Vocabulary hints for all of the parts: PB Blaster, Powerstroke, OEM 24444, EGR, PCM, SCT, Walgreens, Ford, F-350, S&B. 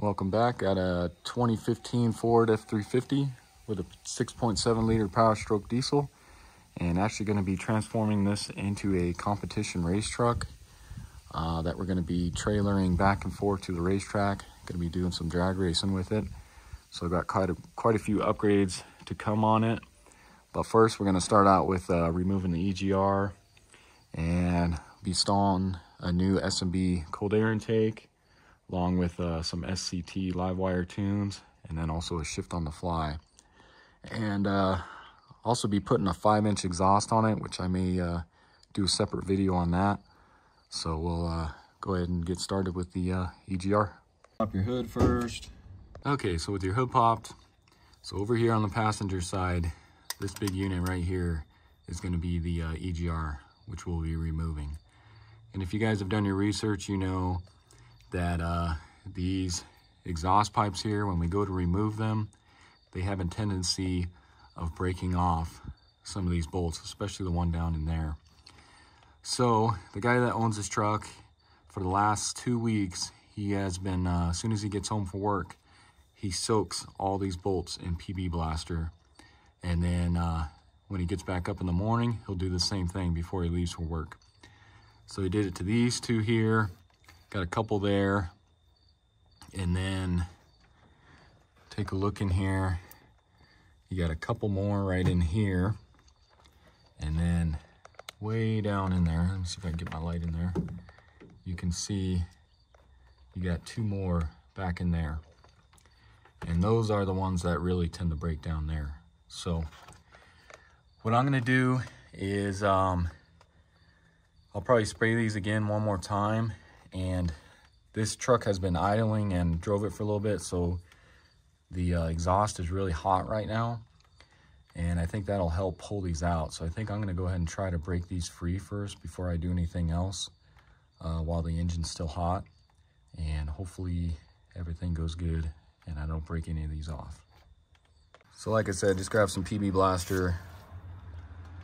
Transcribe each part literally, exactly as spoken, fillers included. Welcome back. Got a twenty fifteen Ford F three fifty with a six point seven liter Powerstroke diesel, and actually going to be transforming this into a competition race truck uh, that we're going to be trailering back and forth to the racetrack. Going to be doing some drag racing with it. So I've got quite a quite a few upgrades to come on it. But first, we're going to start out with uh, removing the E G R and be installing a new S and B cold air intake, along with uh, some S C T live wire tunes, and then also a shift on the fly. And uh, also be putting a five inch exhaust on it, which I may uh, do a separate video on that. So we'll uh, go ahead and get started with the uh, E G R. Pop your hood first. Okay, so with your hood popped, so over here on the passenger side, this big unit right here is gonna be the uh, E G R, which we'll be removing. And if you guys have done your research, you know that uh, these exhaust pipes here, when we go to remove them, they have a tendency of breaking off some of these bolts, especially the one down in there. So the guy that owns this truck, for the last two weeks, he has been, uh, as soon as he gets home from work, he soaks all these bolts in P B Blaster. And then uh, when he gets back up in the morning, he'll do the same thing before he leaves for work. So he did it to these two here. Got a couple there, and then take a look in here. You got a couple more right in here, and then way down in there. Let me see if I can get my light in there. You can see you got two more back in there, and those are the ones that really tend to break down there. So what I'm gonna do is um, I'll probably spray these again one more time. And this truck has been idling and drove it for a little bit, so the uh, exhaust is really hot right now, and I think that'll help pull these out. So I think I'm gonna go ahead and try to break these free first before I do anything else uh, while the engine's still hot, and hopefully everything goes good and I don't break any of these off. So like I said, just grab some P B Blaster,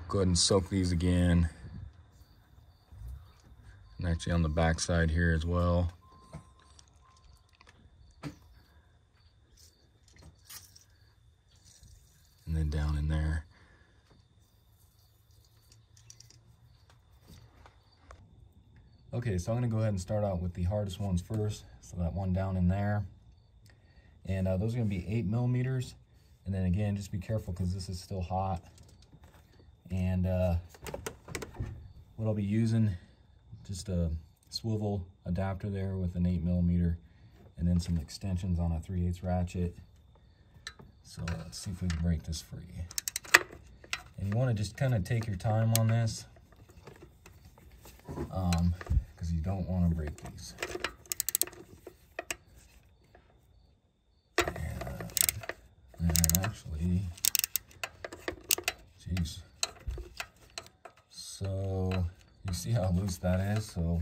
go ahead and soak these again. And actually on the back side here as well. And then down in there. Okay, so I'm gonna go ahead and start out with the hardest ones first. So that one down in there. And uh, those are gonna be eight millimeters. And then again, just be careful because this is still hot. And uh, what I'll be using, just a swivel adapter there with an eight millimeter, and then some extensions on a three eighths ratchet. So let's see if we can break this free. And you want to just kind of take your time on this, um, because you don't want to break these. And, and actually, geez, so. You see how loose that is, so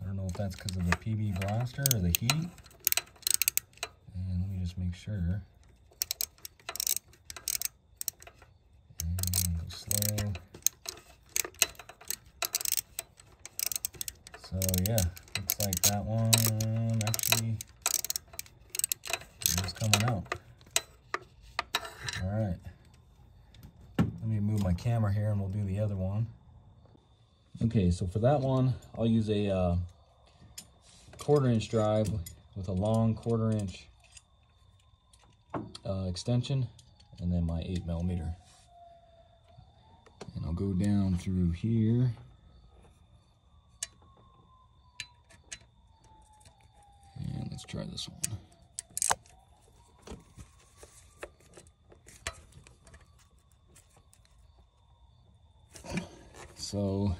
I don't know if that's because of the P B Blaster or the heat. And let me just make sure. And go slow. So yeah, looks like that one actually is coming out. All right. Let me move my camera here and we'll do the other one. Okay, so for that one, I'll use a uh, quarter inch drive with a long quarter inch uh, extension, and then my eight millimeter. And I'll go down through here. And let's try this one. So,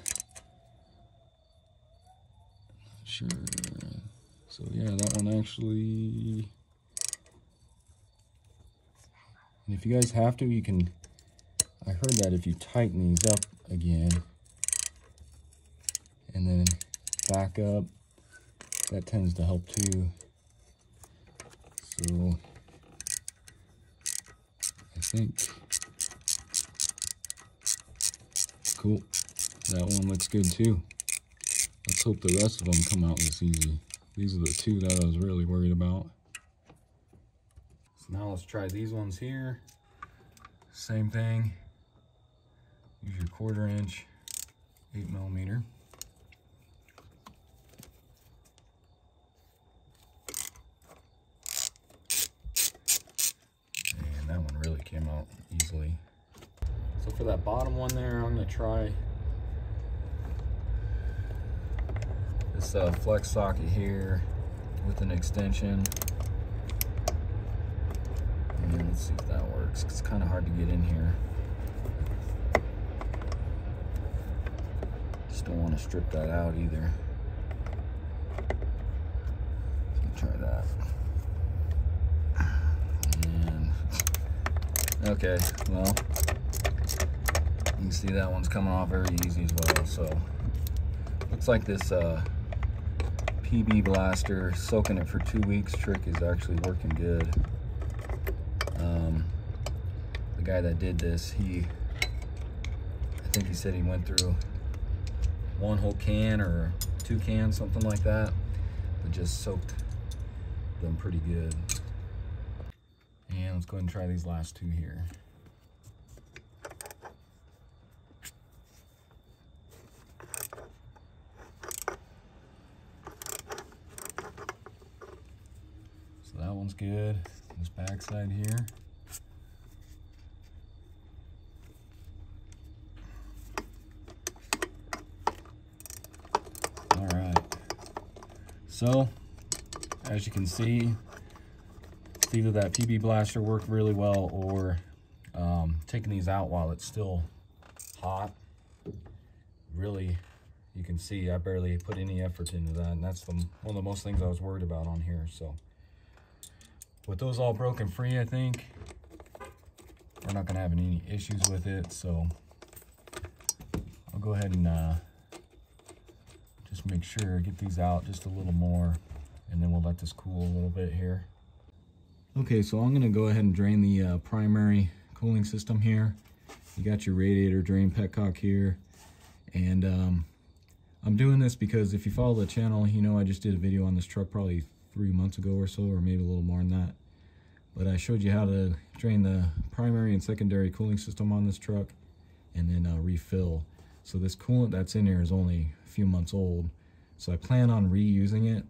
sure. So yeah, that one actually, and if you guys have to, you can, I heard that if you tighten these up again and then back up, that tends to help too. So I think, cool, that one looks good too. Let's hope the rest of them come out this easy. These are the two that I was really worried about. So now let's try these ones here. Same thing. Use your quarter inch, eight millimeter. And that one really came out easily. So for that bottom one there, I'm gonna try this uh, flex socket here with an extension. And let's see if that works. It's kind of hard to get in here. Just don't want to strip that out either. So try that. And okay, well, you can see that one's coming off very easy as well. So looks like this uh, P B Blaster, soaking it for two weeks trick is actually working good. Um, the guy that did this, he, I think he said he went through one whole can or two cans, something like that, but just soaked them pretty good. And let's go ahead and try these last two here. So that one's good. This back side here. All right. So, as you can see, it's either that P B Blaster worked really well, or um, taking these out while it's still hot. Really, you can see I barely put any effort into that, and that's the, one of the most things I was worried about on here. So. With those all broken free, I think we're not going to have any issues with it. So I'll go ahead and uh, just make sure, get these out just a little more, and then we'll let this cool a little bit here. Okay, so I'm going to go ahead and drain the uh, primary cooling system here. You got your radiator drain petcock here. And um, I'm doing this because if you follow the channel, you know I just did a video on this truck probably three months ago or so, or maybe a little more than that, but I showed you how to drain the primary and secondary cooling system on this truck and then uh, refill. So this coolant that's in here is only a few months old, so I plan on reusing it.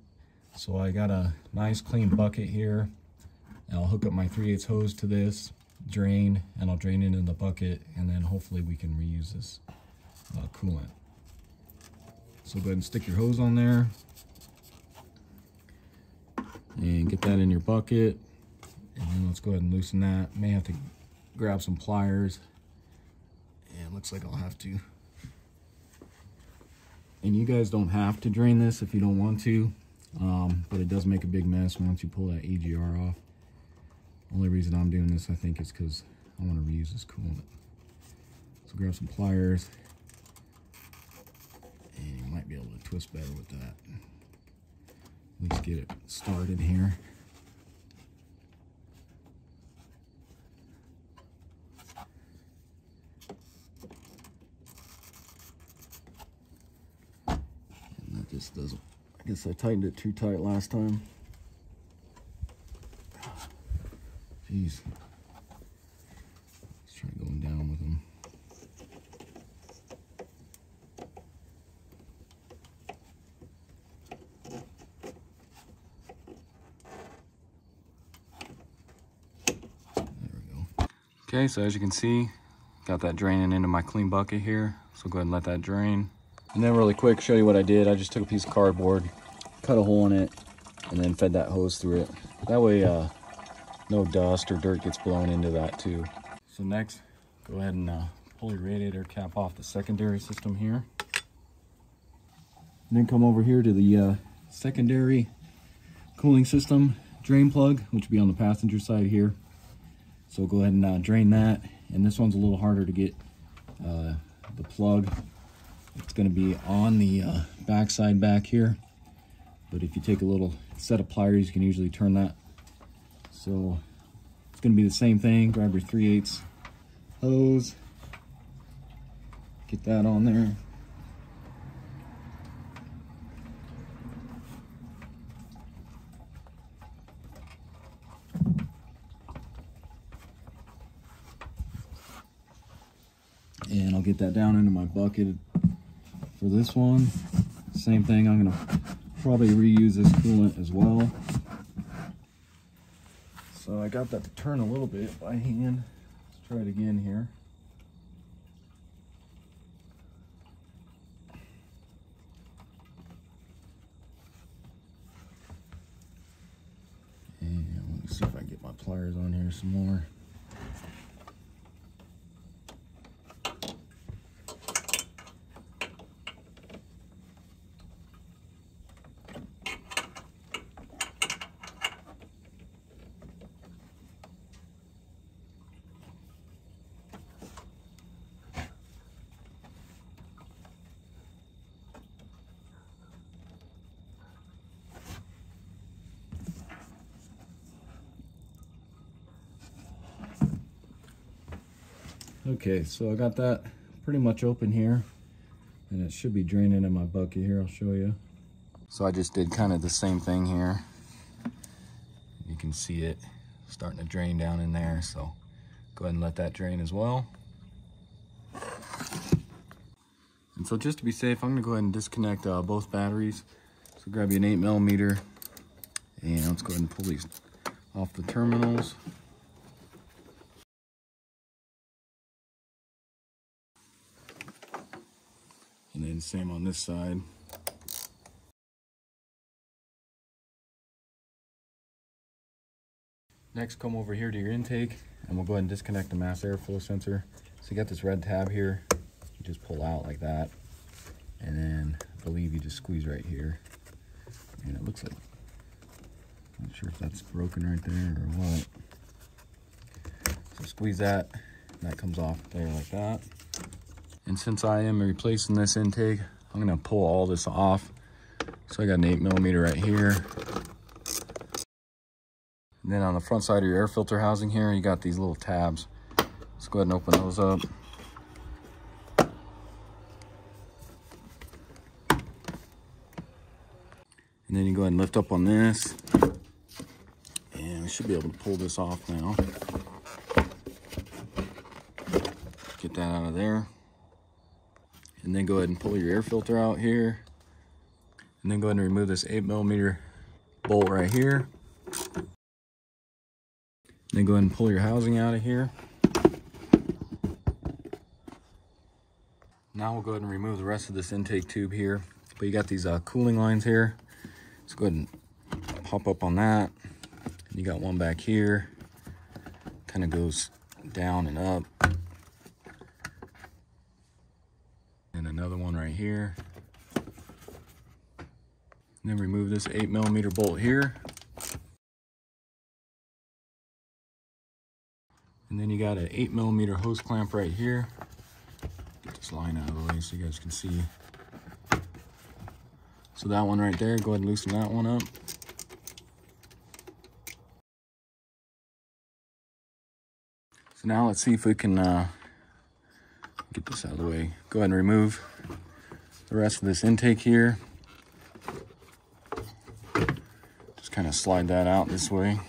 So I got a nice clean bucket here, and I'll hook up my three eighths hose to this drain, and I'll drain it in the bucket, and then hopefully we can reuse this uh, coolant. So go ahead and stick your hose on there and get that in your bucket, and then let's go ahead and loosen that. May have to grab some pliers, and looks like I'll have to. And you guys don't have to drain this if you don't want to, um, but it does make a big mess once you pull that E G R off. Only reason I'm doing this, I think, is because I want to reuse this coolant. So grab some pliers, and you might be able to twist better with that. Let's get it started here. And that just doesn't, I guess I tightened it too tight last time. Jeez. Let's try going down with them. Okay, so as you can see, got that draining into my clean bucket here. So go ahead and let that drain. And then really quick, show you what I did. I just took a piece of cardboard, cut a hole in it, and then fed that hose through it. That way, uh, no dust or dirt gets blown into that too. So next, go ahead and uh, pull your radiator cap off the secondary system here. And then come over here to the uh, secondary cooling system drain plug, which will be on the passenger side here. So go ahead and uh, drain that. And this one's a little harder to get uh, the plug. It's gonna be on the uh, back side back here. But if you take a little set of pliers, you can usually turn that. So it's gonna be the same thing. Grab your three eighths hose. Get that on there. get that down into my bucket for this one. Same thing, I'm gonna probably reuse this coolant as well. So I got that to turn a little bit by hand. Let's try it again here. And let me see if I can get my pliers on here some more. Okay, so I got that pretty much open here, and it should be draining in my bucket here. I'll show you. So I just did kind of the same thing here. You can see it starting to drain down in there, so go ahead and let that drain as well. And so just to be safe, I'm gonna go ahead and disconnect uh, both batteries. So grab you an eight millimeter, and let's go ahead and pull these off the terminals. And then same on this side. Next, come over here to your intake, and we'll go ahead and disconnect the mass airflow sensor. So you got this red tab here, you just pull out like that, and then I believe you just squeeze right here. And it looks like, I'm not sure if that's broken right there or what. So squeeze that, and that comes off there like that. And since I am replacing this intake, I'm gonna pull all this off. So I got an eight millimeter right here. And then on the front side of your air filter housing here, you got these little tabs. Let's go ahead and open those up. And then you go ahead and lift up on this. And we should be able to pull this off now. Get that out of there. And then go ahead and pull your air filter out here. And then go ahead and remove this eight millimeter bolt right here. And then go ahead and pull your housing out of here. Now we'll go ahead and remove the rest of this intake tube here. But you got these uh, cooling lines here. Let's go ahead and pop up on that. And you got one back here. Kind of goes down and up. Another one right here. And then remove this eight millimeter bolt here. And then you got an eight millimeter hose clamp right here. Get this line out of the way so you guys can see. So that one right there, go ahead and loosen that one up. So now let's see if we can uh, get this out of the way. Go ahead and remove the rest of this intake here. Just kind of slide that out this way.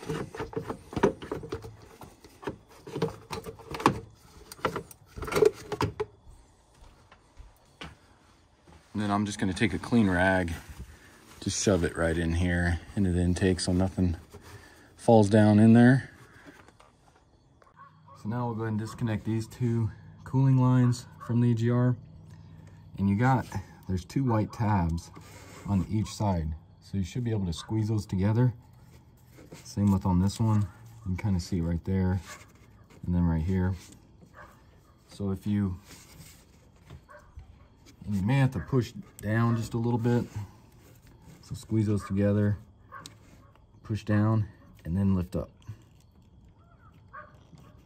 And then I'm just going to take a clean rag, just shove it right in here into the intake so nothing falls down in there. So now we'll go ahead and disconnect these two cooling lines from the E G R, and you got, there's two white tabs on each side, so you should be able to squeeze those together. Same with on this one, you can kind of see right there, and then right here. So if you, you may have to push down just a little bit, so squeeze those together, push down, and then lift up.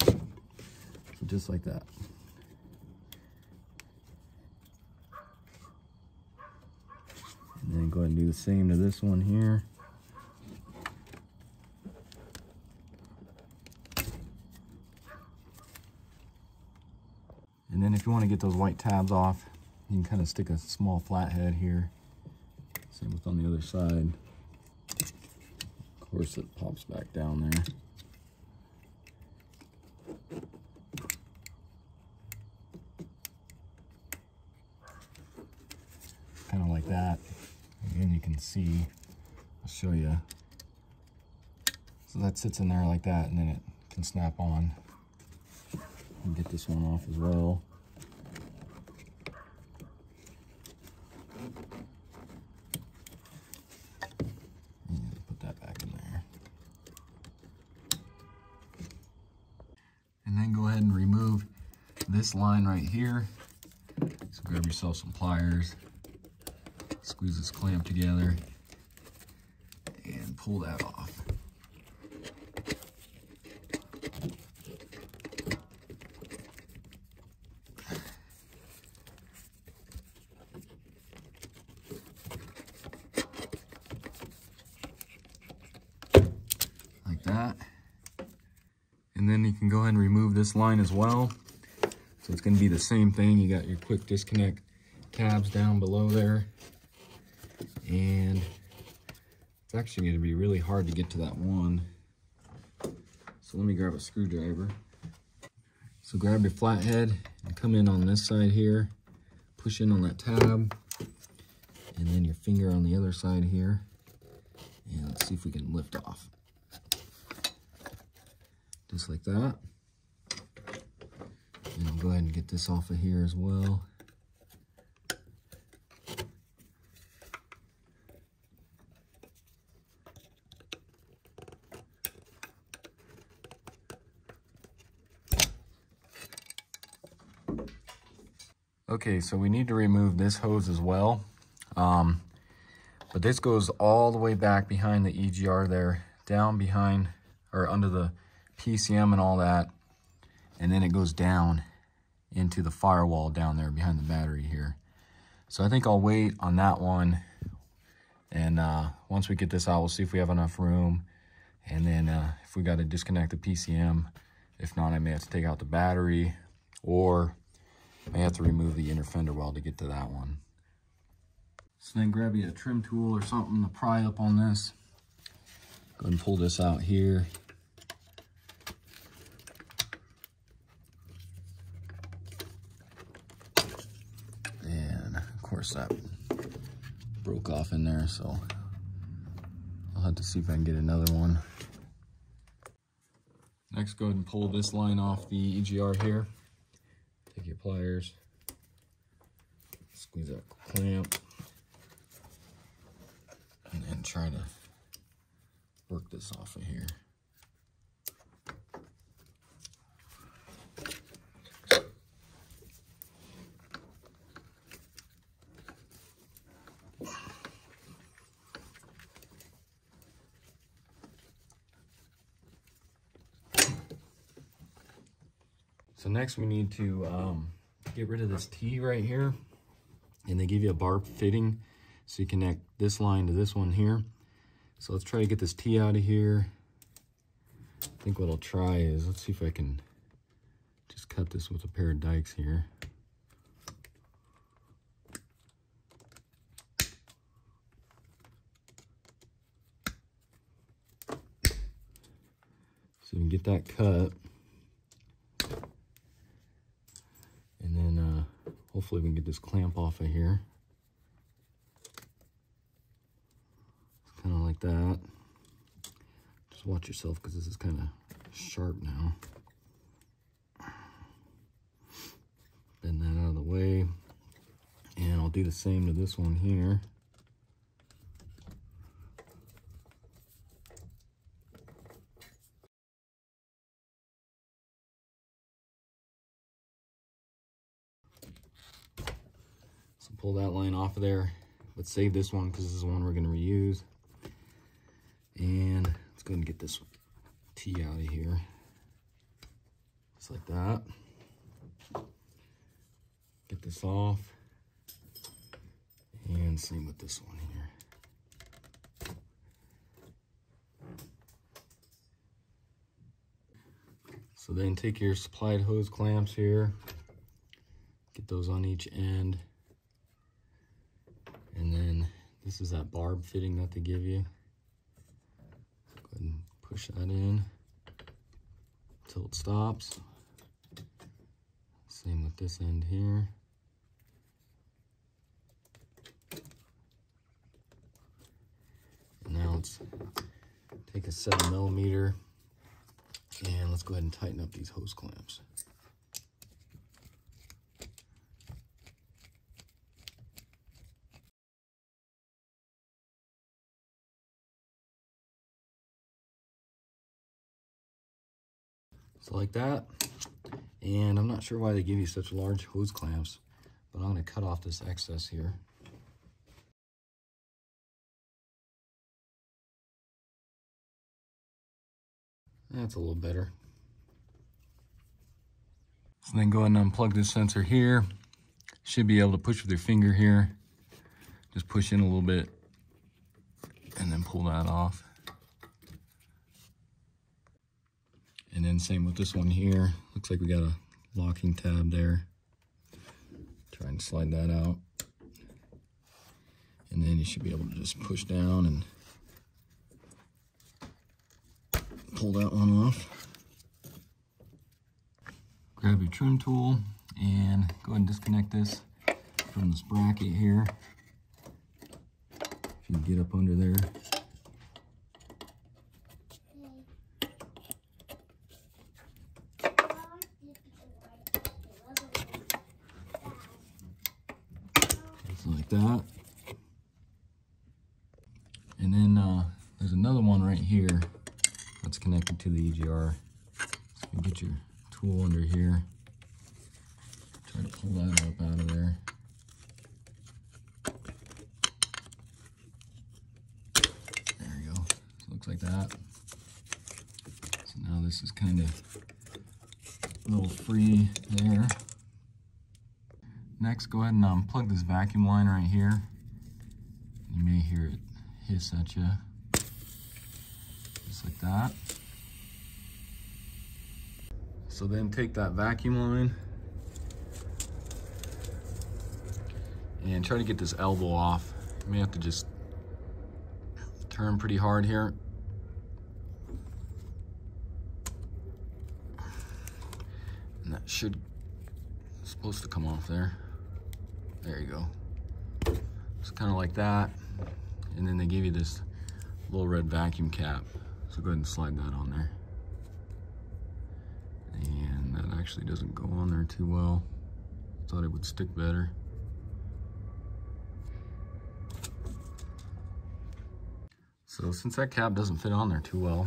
So just like that. And then go ahead and do the same to this one here. And then if you want to get those white tabs off, you can kind of stick a small flathead here. Same with on the other side. Of course, it pops back down there. see, I'll show you. So that sits in there like that, and then it can snap on. And get this one off as well. And put that back in there. And then go ahead and remove this line right here. So grab yourself some pliers, squeeze this clamp together, and pull that off. That. And then you can go ahead and remove this line as well. So it's going to be the same thing. You got your quick disconnect tabs down below there, and it's actually going to be really hard to get to that one. So let me grab a screwdriver. So grab your flathead and come in on this side here, push in on that tab, and then your finger on the other side here, and let's see if we can lift off. Just like that. And I'll go ahead and get this off of here as well. Okay, so we need to remove this hose as well. Um, but this goes all the way back behind the E G R there, down behind or under the P C M and all that, and then it goes down into the firewall down there behind the battery here. So I think I'll wait on that one, and uh, once we get this out, we'll see if we have enough room, and then uh, if we got to disconnect the P C M. If not, I may have to take out the battery, or I may have to remove the inner fender well to get to that one. So then grab you a trim tool or something to pry up on this. Go ahead and pull this out here. That broke off in there, so I'll have to see if I can get another one. Next, go ahead and pull this line off the E G R here. Take your pliers, squeeze that clamp, and then try to work this off of here. So next we need to um, get rid of this T right here, and they give you a barb fitting, so you connect this line to this one here. So let's try to get this T out of here. I think what I'll try is, let's see if I can just cut this with a pair of dykes here. So we can get that cut. Hopefully we can get this clamp off of here. It's kind of like that. Just watch yourself, because this is kind of sharp now. Bend that out of the way. And I'll do the same to this one here. Pull that line off of there, but save this one because this is the one we're going to reuse. And let's go ahead and get this T out of here. Just like that. Get this off. And same with this one here. So then take your supplied hose clamps here. Get those on each end. And then this is that barb fitting that they give you. Go ahead and push that in until it stops. Same with this end here. ounce. Take a seven millimeter and let's go ahead and tighten up these hose clamps. So like that, and I'm not sure why they give you such large hose clamps, but I'm going to cut off this excess here. That's a little better. So then go ahead and unplug this sensor here. Should be able to push with your finger here. Just push in a little bit and then pull that off. And then same with this one here. Looks like we got a locking tab there. Try and slide that out. And then you should be able to just push down and pull that one off. Grab your trim tool and go ahead and disconnect this from this bracket here. If you can get up under there. Like that. And then uh, there's another one right here that's connected to the E G R. So you get your tool under here. Try to pull that up out of there. There we go. So it looks like that. So now this is kind of a little free there. Next, go ahead and unplug um, this vacuum line right here. You may hear it hiss at you, just like that. So then take that vacuum line and try to get this elbow off. You may have to just turn pretty hard here. And that should, it's supposed to come off there. There you go. It's kind of like that. And then they give you this little red vacuum cap. So go ahead and slide that on there. And that actually doesn't go on there too well. Thought it would stick better. So since that cap doesn't fit on there too well,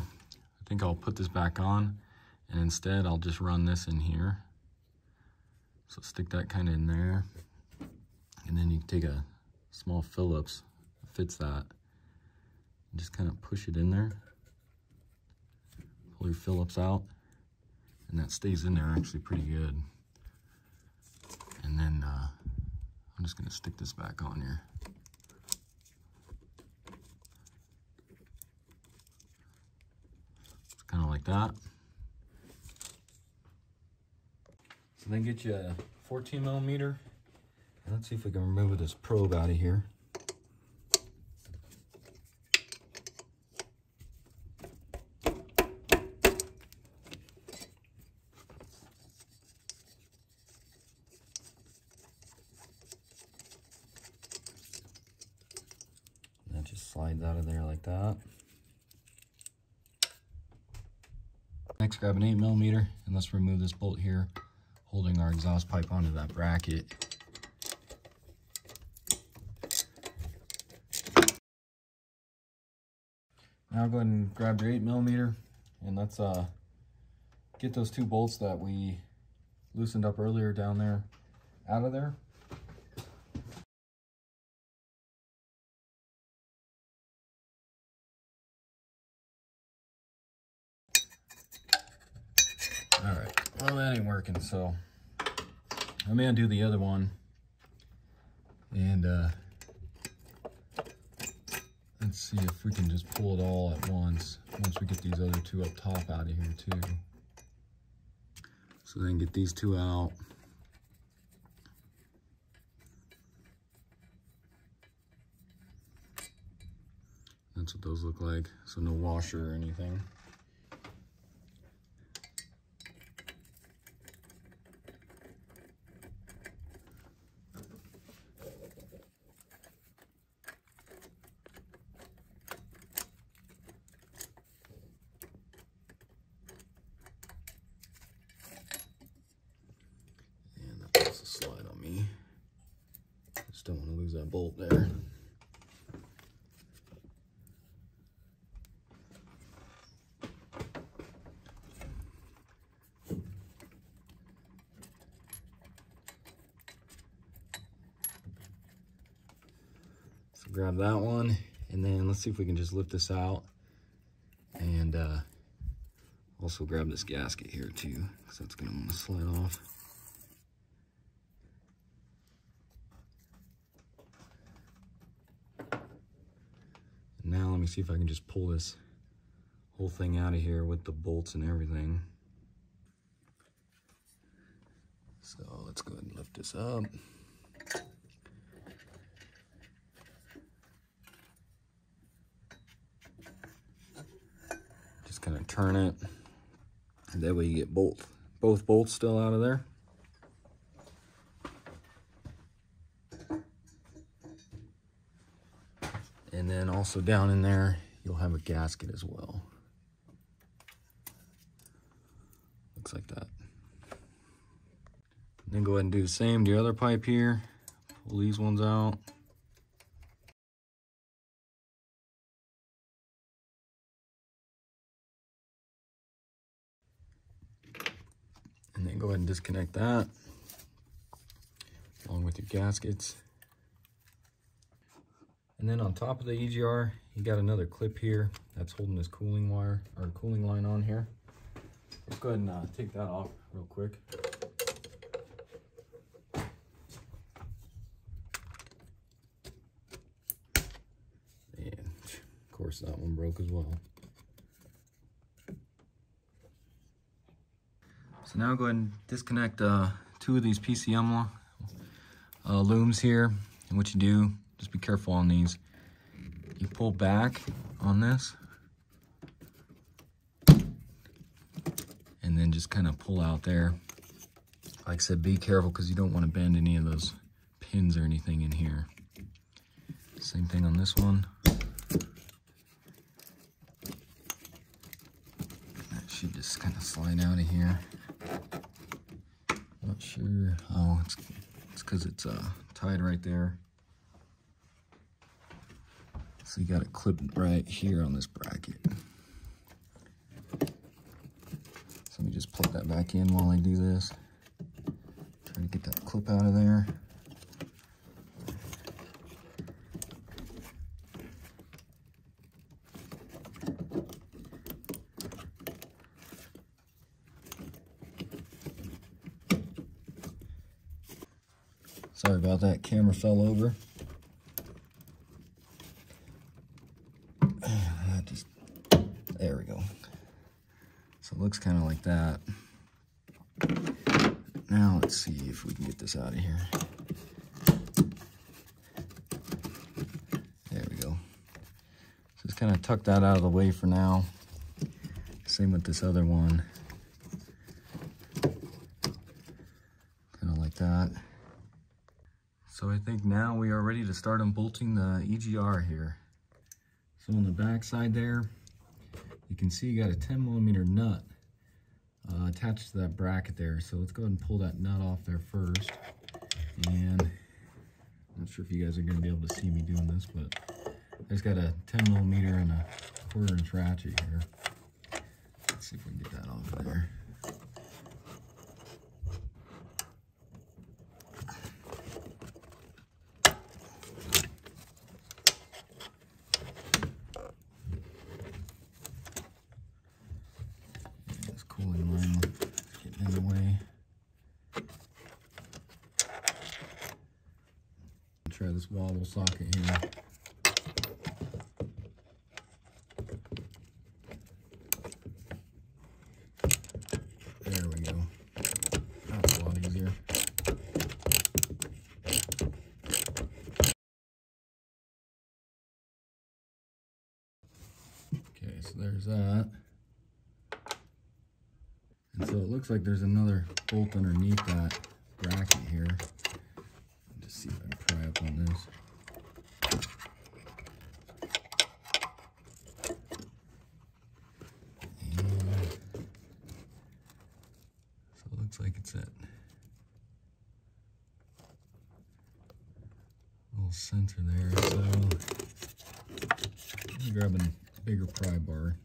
I think I'll put this back on. And instead I'll just run this in here. So stick that kind of in there. And then you can take a small Phillips, fits that, and just kind of push it in there. Pull your Phillips out, and that stays in there actually pretty good. And then uh, I'm just gonna stick this back on here. It's kind of like that. So then get you a fourteen millimeter. Let's see if we can remove this probe out of here. And that just slides out of there like that. Next, grab an eight millimeter and let's remove this bolt here, holding our exhaust pipe onto that bracket. Now go ahead and grab your eight millimeter and let's uh, get those two bolts that we loosened up earlier down there out of there. All right, well that ain't working, so I'm gonna do the other one and uh, let's see if we can just pull it all at once, once we get these other two up top out of here too. So then get these two out. That's what those look like, so no washer or anything. just don't want to lose that bolt there. So grab that one, and then let's see if we can just lift this out, and uh, also grab this gasket here too, because that's going to want to slide off. Now let me see if I can just pull this whole thing out of here with the bolts and everything. So let's go ahead and lift this up. Just kind of turn it, and that way you get both both bolts still out of there. And then also down in there, you'll have a gasket as well. Looks like that. And then go ahead and do the same to your other pipe here. Pull these ones out. And then go ahead and disconnect that along with your gaskets. And then on top of the E G R, you got another clip here that's holding this cooling wire or cooling line on here. Let's go ahead and uh, take that off real quick. And of course that one broke as well. So now go ahead and disconnect uh, two of these P C M uh, looms here, and what you do, just be careful on these. You pull back on this and then just kind of pull out there. Like I said, be careful because you don't want to bend any of those pins or anything in here. Same thing on this one. That should just kind of slide out of here. Not sure. Oh, it's it's because it's uh, tied right there. So you got it clipped right here on this bracket. So let me just plug that back in while I do this. Try to get that clip out of there. Sorry about that, camera fell over. There we go. So it looks kind of like that. Now let's see if we can get this out of here. There we go. Just kind of tuck that out of the way for now. Same with this other one. Kind of like that. So I think now we are ready to start unbolting the E G R here. So on the back side there, you can see you got a ten millimeter nut uh, attached to that bracket there. So let's go ahead and pull that nut off there first. And I'm not sure if you guys are going to be able to see me doing this, but I just got a ten millimeter and a quarter inch ratchet here. Let's see if we can get that off there. Try this wobble socket here. There we go. That's a lot easier. Okay, so there's that. And so it looks like there's another bolt underneath that bracket here. Let's see if I can pry up on this. And so it looks like it's it. center there, so I'm grabbing a bigger pry bar.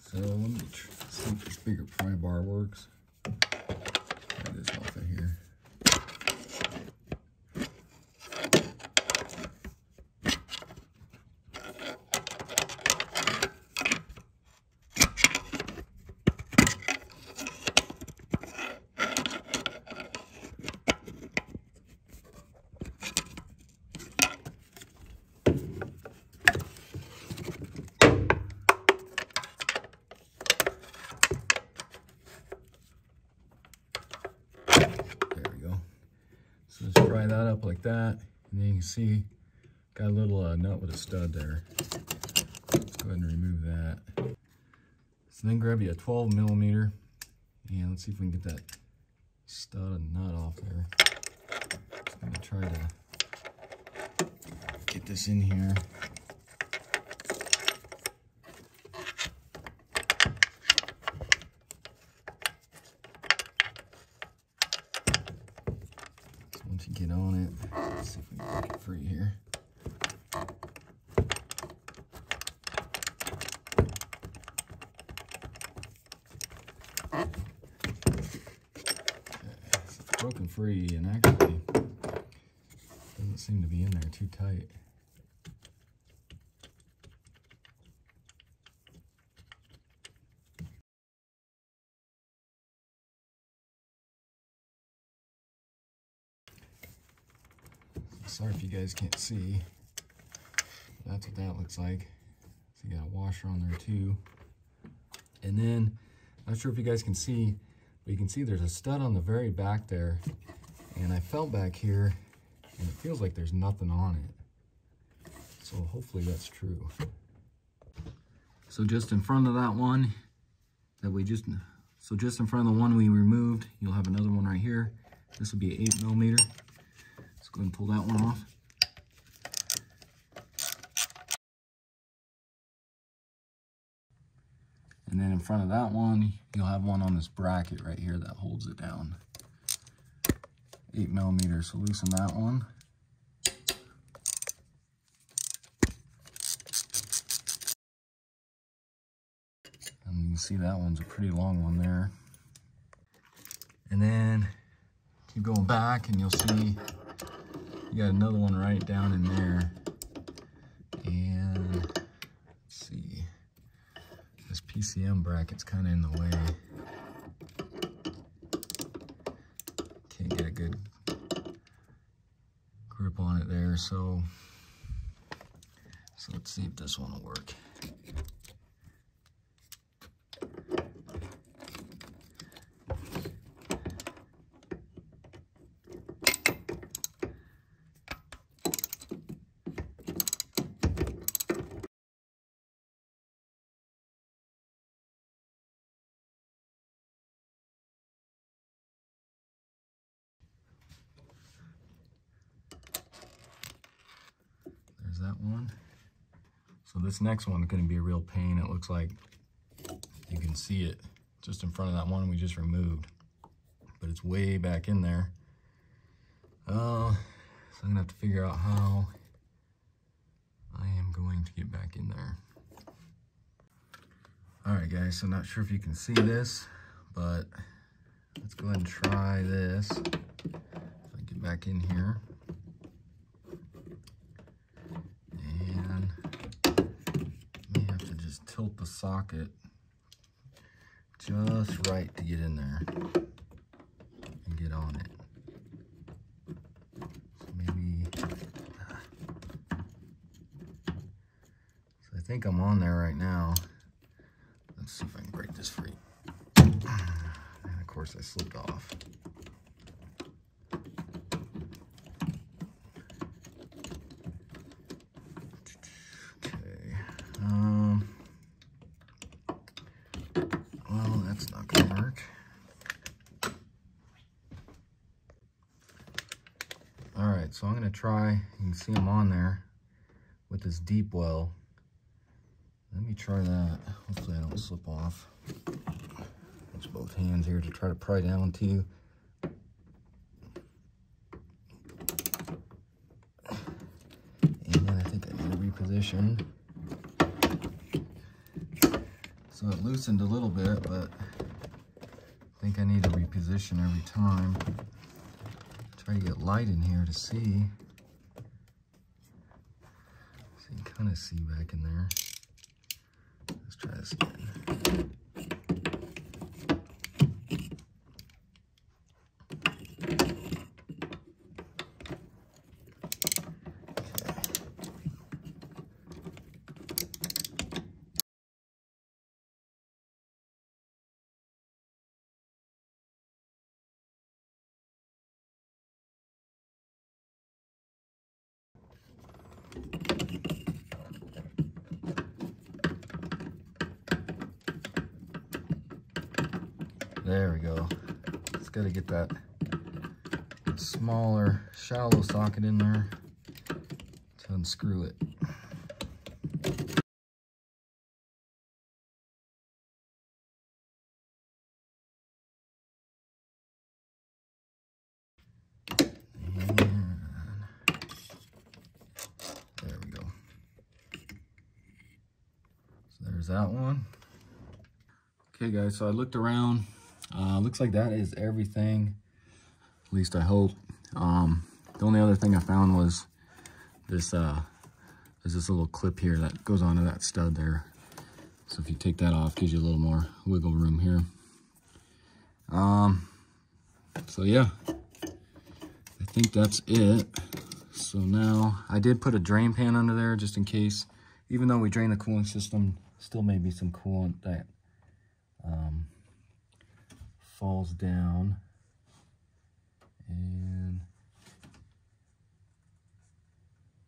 So let me see if this bigger pry bar works. Get this off of here. That up like that, and then you can see got a little uh, nut with a stud there. Let's go ahead and remove that. So then grab you a twelve millimeter, and let's see if we can get that stud and nut off there. Just gonna try to get this in here. Once you get on it, let's see if we can break it free here. Okay, so it's broken free, and actually doesn't seem to be in there too tight. Sorry if you guys can't see. That's what that looks like. So you got a washer on there too. And then, not sure if you guys can see, but you can see there's a stud on the very back there. And I felt back here, and it feels like there's nothing on it. So hopefully that's true. So just in front of that one that we just, so just in front of the one we removed, you'll have another one right here. This will be an eight millimeter. Go ahead and pull that one off. And then in front of that one, you'll have one on this bracket right here that holds it down. Eight millimeters, so loosen that one. And you can see that one's a pretty long one there. And then keep going back and you'll see you got another one right down in there, and let's see, this P C M bracket's kind of in the way. Can't get a good grip on it there, so so let's see if this one will work. That one. So this next one is going to be a real pain. It looks like you can see it just in front of that one we just removed, but it's way back in there. Uh, so I'm gonna have to figure out how I am going to get back in there. All right guys, so not sure if you can see this, but let's go ahead and try this. If I get back in here. Tilt the socket just right to get in there and get on it. So maybe, so I think I'm on there right now. Let's see if I can break this free. And of course I slipped off. So I'm gonna try, you can see I'm on there with this deep well. Let me try that, hopefully I don't slip off. Use both hands here to try to pry down to you. position. So it loosened a little bit, but I think I need to reposition every time. Try to get light in here to see. So you can kind of see back in there. Let's try this again. There we go. It's got to get that smaller, shallow socket in there to unscrew it. There we go. So there's that one. Okay guys, so I looked around. Uh, looks like that is everything, at least I hope. Um, the only other thing I found was this, uh, there's this little clip here that goes onto that stud there. So if you take that off, gives you a little more wiggle room here. Um, so yeah, I think that's it. So now I did put a drain pan under there just in case, even though we drained the cooling system, still may be some coolant that, um, falls down, and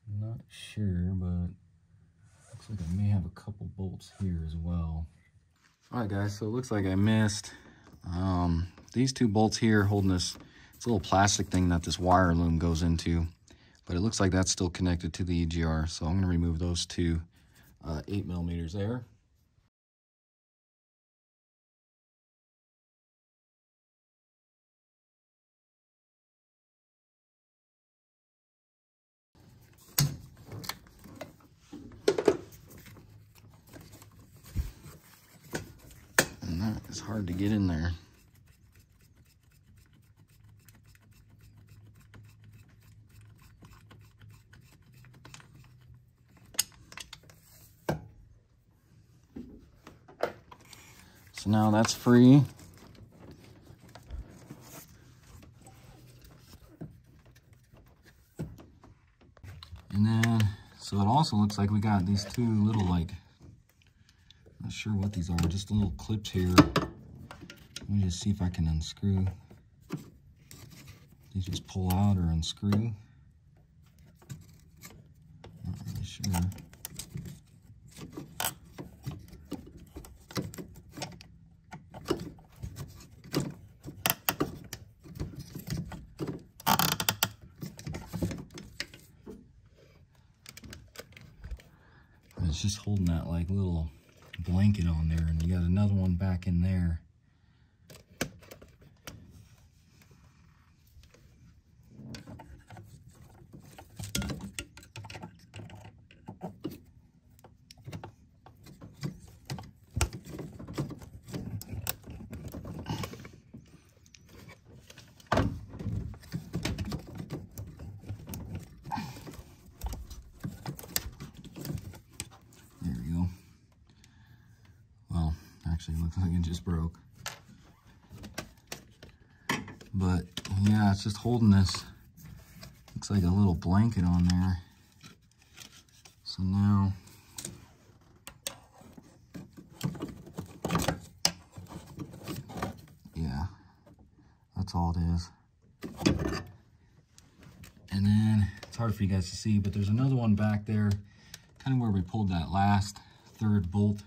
I'm not sure, but looks like I may have a couple bolts here as well. All right guys, so it looks like I missed um, these two bolts here holding this, this little plastic thing that this wire loom goes into, but it looks like that's still connected to the E G R, so I'm going to remove those two uh, eight millimeters there. It's hard to get in there. So now that's free. And then, so it also looks like we got these two little, like, not sure what these are, just little clips here. Let me just see if I can unscrew. These just pull out or unscrew. Not really sure. And it's just holding that like little blanket on there, and you got another one back in there. Actually, looks like it just broke. But yeah, it's just holding this. Looks like a little blanket on there. So now yeah, that's all it is. And then it's hard for you guys to see, but there's another one back there, kind of where we pulled that last third bolt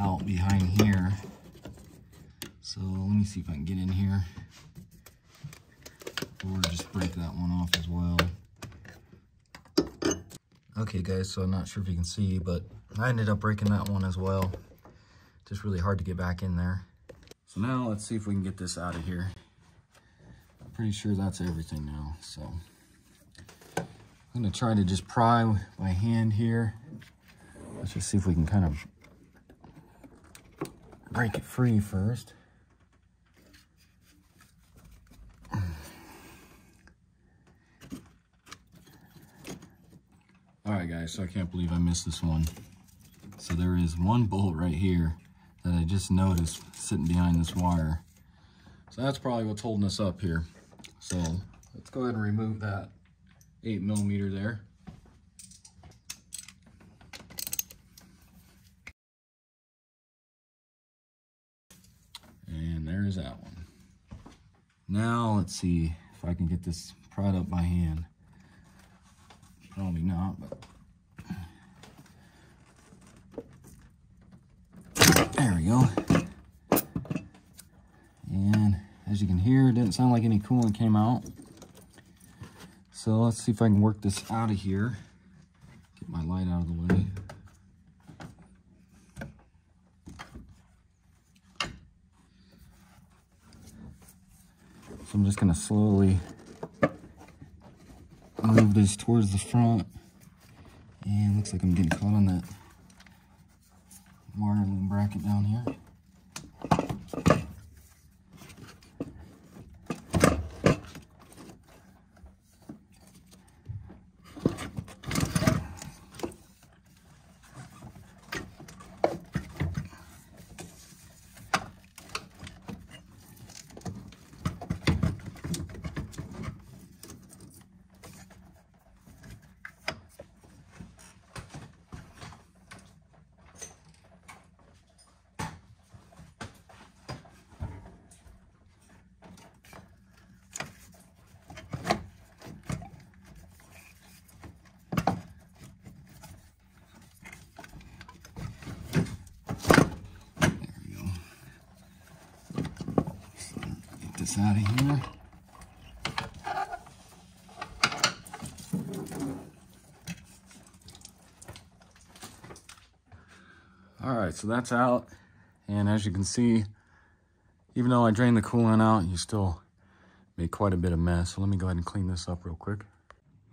out behind here. So let me see if I can get in here, or just break that one off as well. Okay guys, so I'm not sure if you can see, but I ended up breaking that one as well. Just really hard to get back in there. So now let's see if we can get this out of here. I'm pretty sure that's everything now, so I'm gonna try to just pry by hand here. Let's just see if we can kind of break it free first. All right, guys, so I can't believe I missed this one. So there is one bolt right here that I just noticed sitting behind this wire. So that's probably what's holding us up here. So let's go ahead and remove that eight millimeter there. And there's that one. Now let's see if I can get this pried up by hand. Probably not, but there we go. And as you can hear, it didn't sound like any coolant came out. So let's see if I can work this out of here. Get my light out of the way. So I'm just gonna slowly move this towards the front, and looks like I'm getting caught on that wire loom bracket down here. Out of here. All right, so that's out, and as you can see, even though I drained the coolant out, you still made quite a bit of mess. So let me go ahead and clean this up real quick.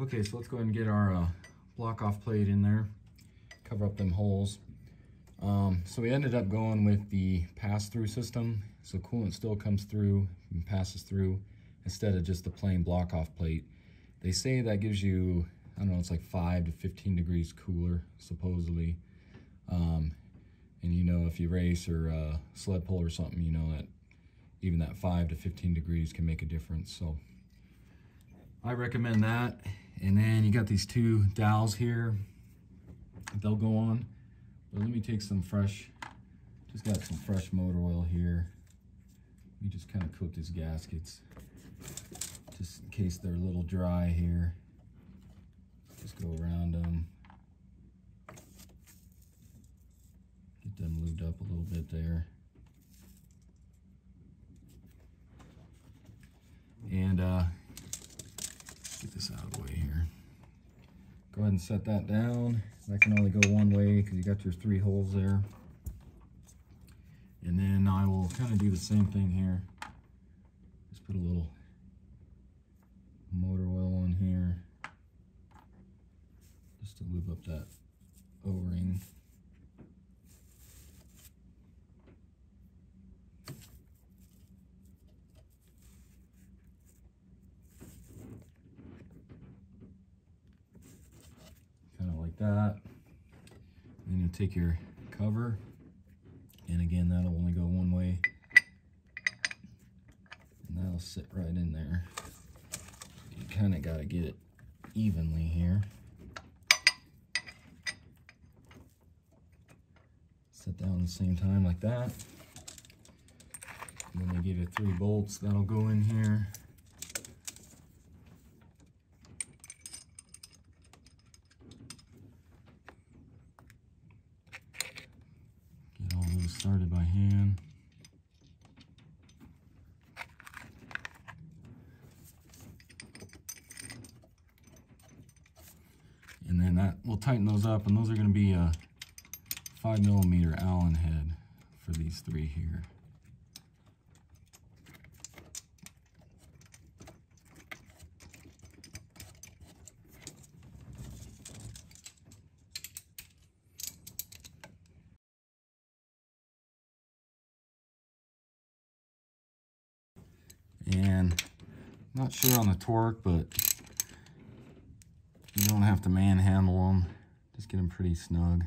Okay, so let's go ahead and get our uh, block off plate in there, cover up them holes. Um, so we ended up going with the pass-through system, so coolant still comes through and passes through instead of just the plain block-off plate. They say that gives you, I don't know, it's like five to fifteen degrees cooler, supposedly. Um, and you know, if you race or uh, sled pull or something, you know that even that five to fifteen degrees can make a difference. So I recommend that. And then you got these two dowels here, they'll go on. But let me take some fresh, just got some fresh motor oil here. Let me just kind of coat these gaskets, just in case they're a little dry here. Just go around them. Get them lubed up a little bit there. And uh, get this out of the way here. Go ahead and set that down. That can only go one way because you got your three holes there. And then I will kind of do the same thing here. Just put a little motor oil on here just to lube up that O-ring. That, and then you'll take your cover, and again that'll only go one way, and that'll sit right in there. You kind of got to get it evenly here. Sit down at the same time like that, and then they give you three bolts that'll go in here. Started by hand. And then that will tighten those up, and those are going to be a five millimeter Allen head for these three here. and not sure on the torque, but you don't have to manhandle them. Just get them pretty snug.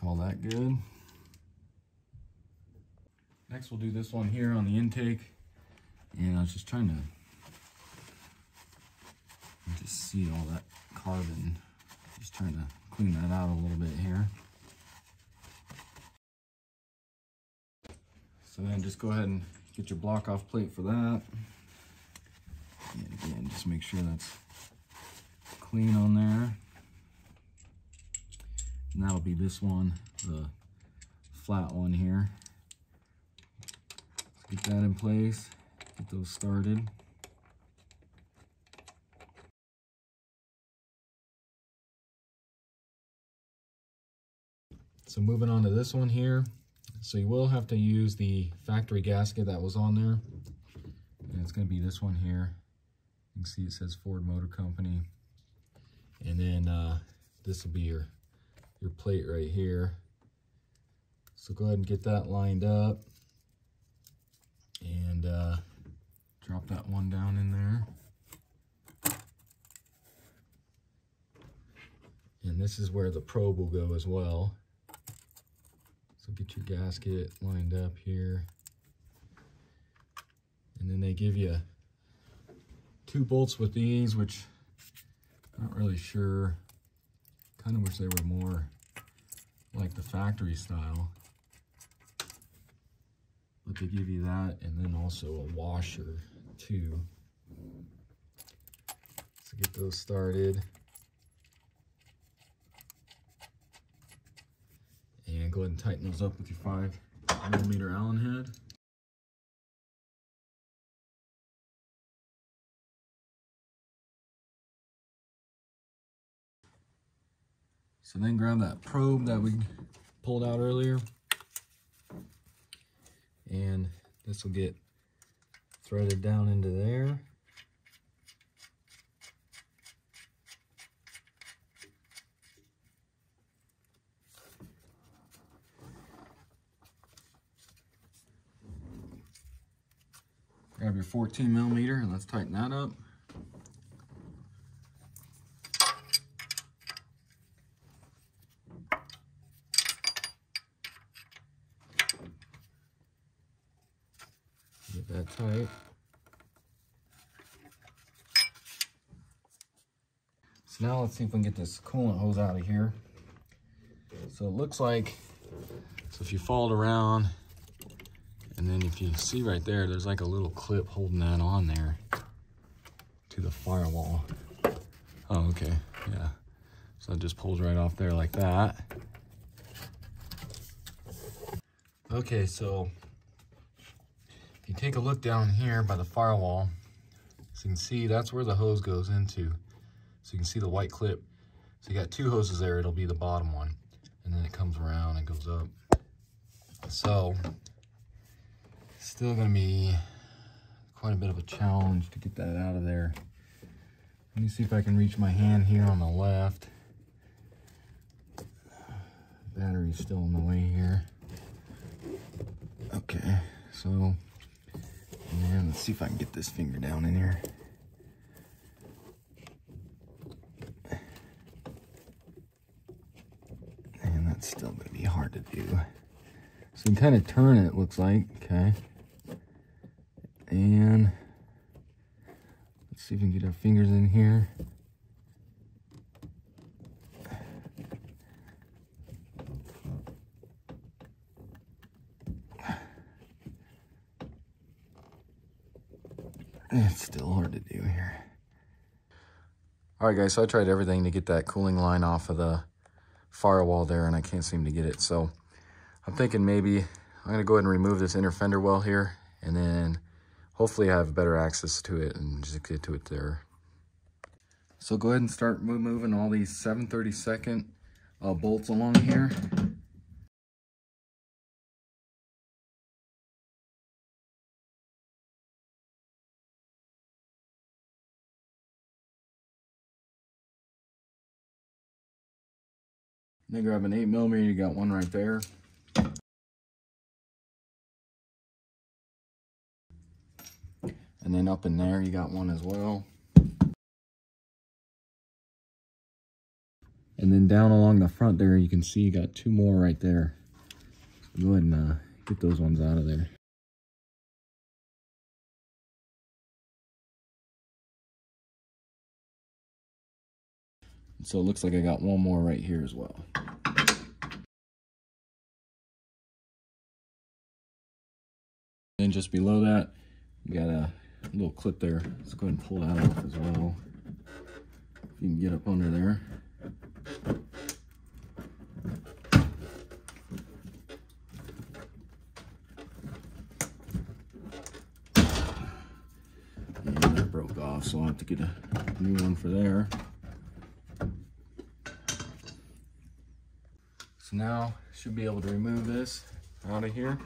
Call that good. Next, we'll do this one here on the intake. And I was just trying to just see all that carbon. Just trying to clean that out a little bit here. So then just go ahead and get your block off plate for that. And again, just make sure that's clean on there. And that'll be this one, the flat one here. Get that in place, get those started. So moving on to this one here. So you will have to use the factory gasket that was on there. And it's gonna be this one here. You can see it says Ford Motor Company. And then uh, this will be your, your plate right here. So go ahead and get that lined up. And uh, drop that one down in there. And this is where the probe will go as well. So get your gasket lined up here. And then they give you two bolts with these, which I'm not really sure. Kind of wish they were more like the factory style. But they give you that and then also a washer too. So get those started. And go ahead and tighten those up with your five millimeter Allen head. So then grab that probe that we pulled out earlier, and this will get threaded down into there. Grab your fourteen millimeter and let's tighten that up. Get that tight. So now let's see if we can get this coolant hose out of here. So it looks like, so if you fold around, and then if you see right there, there's like a little clip holding that on there to the firewall. Oh, okay, yeah. So it just pulls right off there like that. Okay, so if you take a look down here by the firewall, so you can see that's where the hose goes into. So you can see the white clip. So you got two hoses there, it'll be the bottom one. And then it comes around and goes up. So, still gonna be quite a bit of a challenge to get that out of there. Let me see if I can reach my hand here on the left. Battery's still in the way here. Okay, so, and let's see if I can get this finger down in here. And that's still gonna be hard to do. So you can kind of turn it, it looks like, okay. And let's see if we can get our fingers in here. It's still hard to do here. All right, guys, so I tried everything to get that cooling line off of the firewall there, and I can't seem to get it. So I'm thinking maybe I'm gonna go ahead and remove this inner fender well here, and then hopefully I have better access to it and just get to it there. So go ahead and start moving all these seven thirty-second uh, bolts along here. Then grab an eight millimeter, you got one right there. And then up in there, you got one as well. And then down along the front there, you can see you got two more right there. Go ahead and uh, get those ones out of there. So it looks like I got one more right here as well. Then just below that, you got a little clip there. Let's go ahead and pull that off as well. If you can get up under there. And that broke off, so I'll have to get a new one for there. So now I should be able to remove this out of here.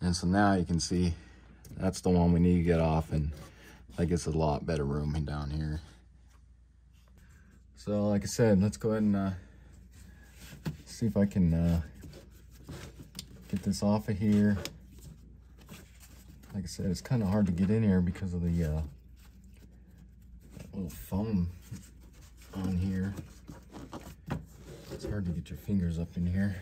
And so now you can see that's the one we need to get off, and like it's a lot better room down here. So like I said, let's go ahead and uh, see if I can uh, get this off of here. Like I said, it's kind of hard to get in here because of the uh, little foam on here. It's hard to get your fingers up in here.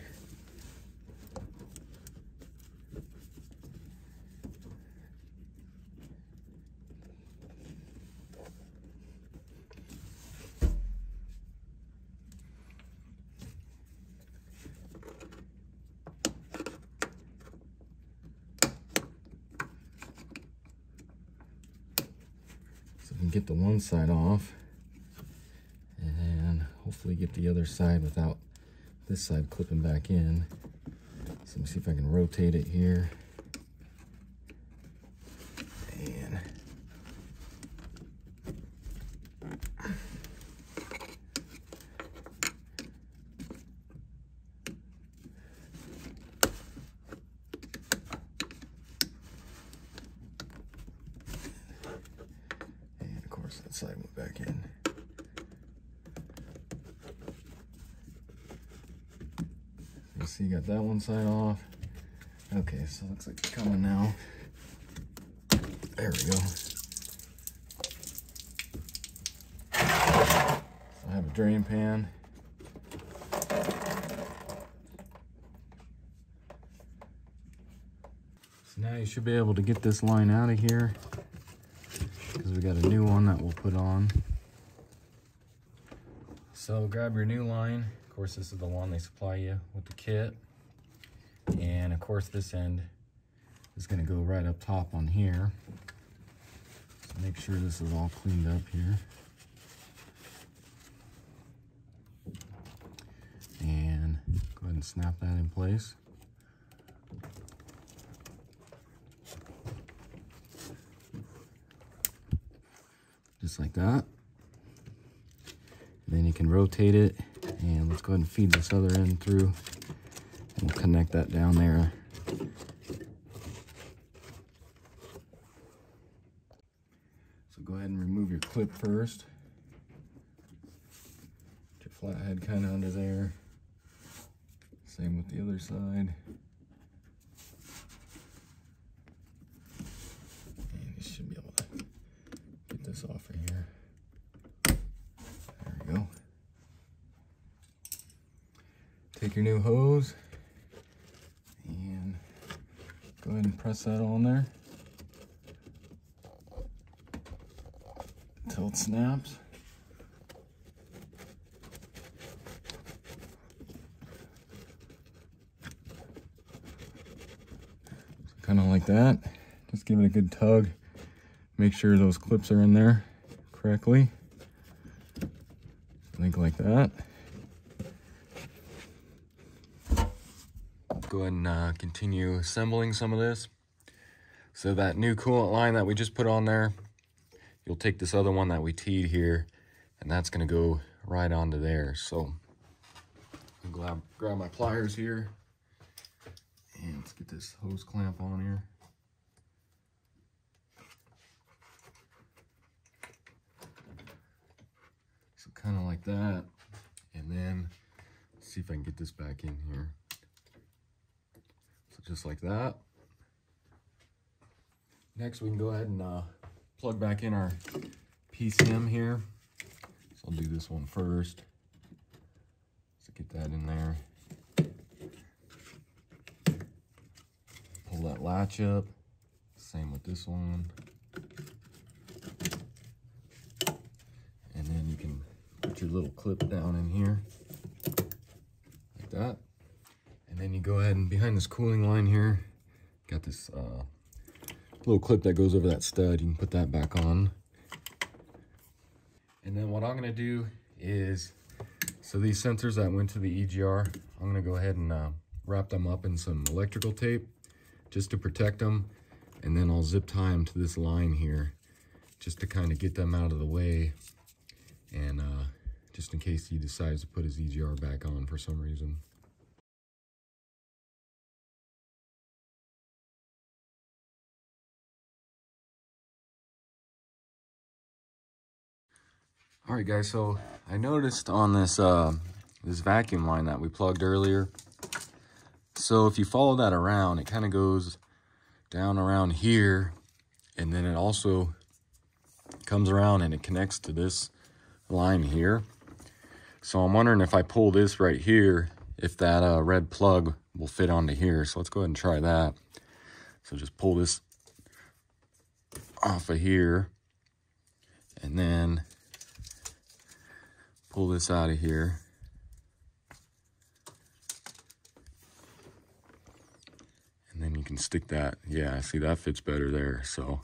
Get the one side off and hopefully get the other side without this side clipping back in. So let me see if I can rotate it here. And that side went back in. You see, you got that one side off. Okay, so it looks like it's coming now. There we go. So I have a drain pan. So now you should be able to get this line out of here. We got a new one that we'll put on. So grab your new line. Of course, this is the one they supply you with the kit. And of course, this end is going to go right up top on here. So make sure this is all cleaned up here. And go ahead and snap that in place. Just like that. And then you can rotate it, and let's go ahead and feed this other end through, and we'll connect that down there. So go ahead and remove your clip first. Get your flathead kind of under there. Same with the other side. Off of here. There we go. Take your new hose and go ahead and press that on there until it snaps. Kind of like that. Just give it a good tug. Make sure those clips are in there correctly. I think like that. Go ahead and uh, continue assembling some of this. So that new coolant line that we just put on there, you'll take this other one that we teed here, and that's gonna go right onto there. So I'm glad grab my pliers here and let's get this hose clamp on here. So kind of like that, and then let's see if I can get this back in here. So just like that. Next we can go ahead and uh, plug back in our P C M here. So I'll do this one first. So get that in there. Pull that latch up. Same with this one. And then you can put your little clip down in here. Like that. And then you go ahead and behind this cooling line here, got this uh, little clip that goes over that stud. You can put that back on. And then what I'm gonna do is, so these sensors that went to the E G R, I'm gonna go ahead and uh, wrap them up in some electrical tape just to protect them. And then I'll zip tie them to this line here just to kind of get them out of the way. And uh, just in case he decides to put his E G R back on for some reason. All right, guys, so I noticed on this uh, this vacuum line that we plugged earlier, so if you follow that around, it kind of goes down around here, and then it also comes around and it connects to this line here. So I'm wondering if I pull this right here, if that uh, red plug will fit onto here. So let's go ahead and try that. So just pull this off of here, and then pull this out of here. And then you can stick that. Yeah, see, that fits better there. So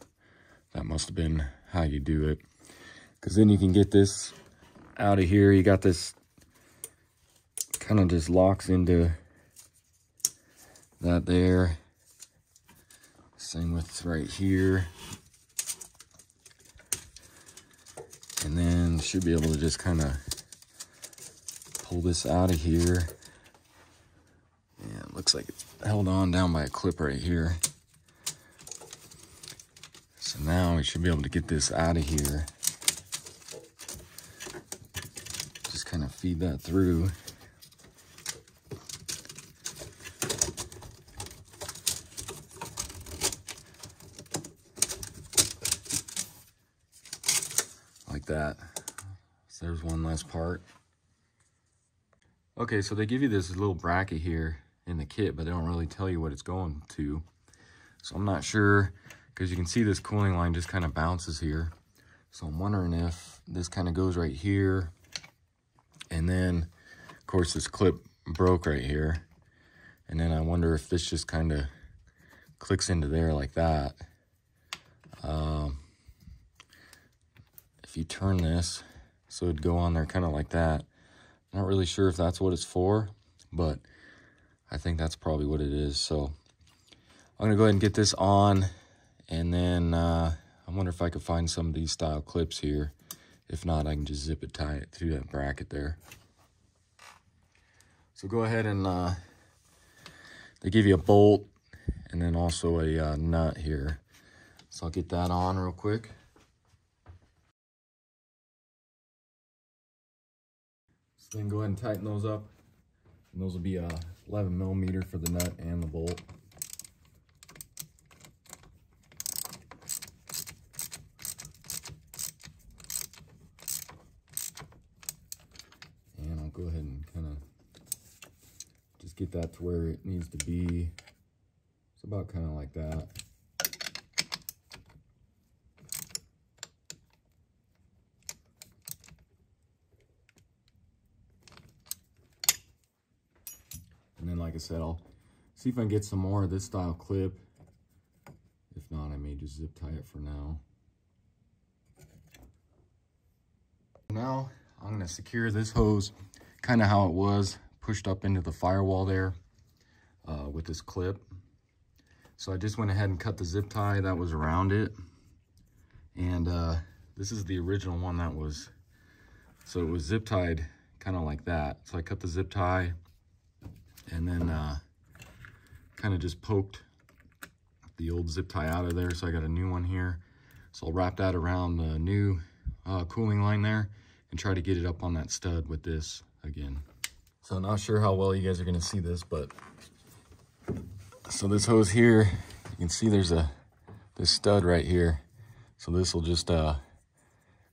that must have been how you do it. Because then you can get this out of here. You got this kind of just locks into that there. Same with right here. And then you should be able to just kind of pull this out of here. Yeah, it looks like it's held on down by a clip right here. So now we should be able to get this out of here. Just kind of feed that through. Like that. So there's one last part. Okay, so they give you this little bracket here in the kit, but they don't really tell you what it's going to. So I'm not sure, because you can see this cooling line just kind of bounces here. So I'm wondering if this kind of goes right here. And then, of course, this clip broke right here. And then I wonder if this just kind of clicks into there like that. Um, if you turn this, so it'd go on there kind of like that. Not really sure if that's what it's for, but I think that's probably what it is. So I'm gonna go ahead and get this on, and then uh, I wonder if I could find some of these style clips here. If not, I can just zip it, tie it through that bracket there. So go ahead and uh, they give you a bolt and then also a uh, nut here. So I'll get that on real quick. Then go ahead and tighten those up, and those will be a uh, eleven millimeter for the nut and the bolt. And I'll go ahead and kind of just get that to where it needs to be. It's about kind of like that. Like I said, I'll see if I can get some more of this style clip. If not, I may just zip tie it for now. Now, I'm going to secure this hose kind of how it was, pushed up into the firewall there uh, with this clip. So I just went ahead and cut the zip tie that was around it. And uh, this is the original one that was So it was zip tied kind of like that. So I cut the zip tie and then uh, kind of just poked the old zip tie out of there. So I got a new one here. So I'll wrap that around the new uh, cooling line there and try to get it up on that stud with this again. So not sure how well you guys are gonna see this, but so this hose here, you can see there's a this stud right here. So this will just uh,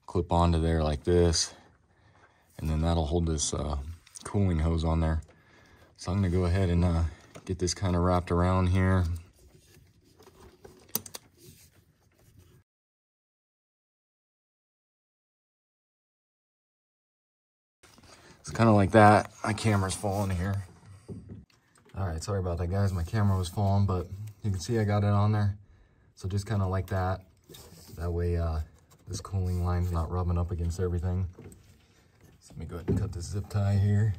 clip onto there like this, and then that'll hold this uh, cooling hose on there. So I'm gonna go ahead and uh, get this kind of wrapped around here. It's kind of like that. My camera's falling here. All right, sorry about that, guys. My camera was falling, but you can see I got it on there. So just kind of like that. That way uh, this cooling line's not rubbing up against everything. So let me go ahead and cut this zip tie here.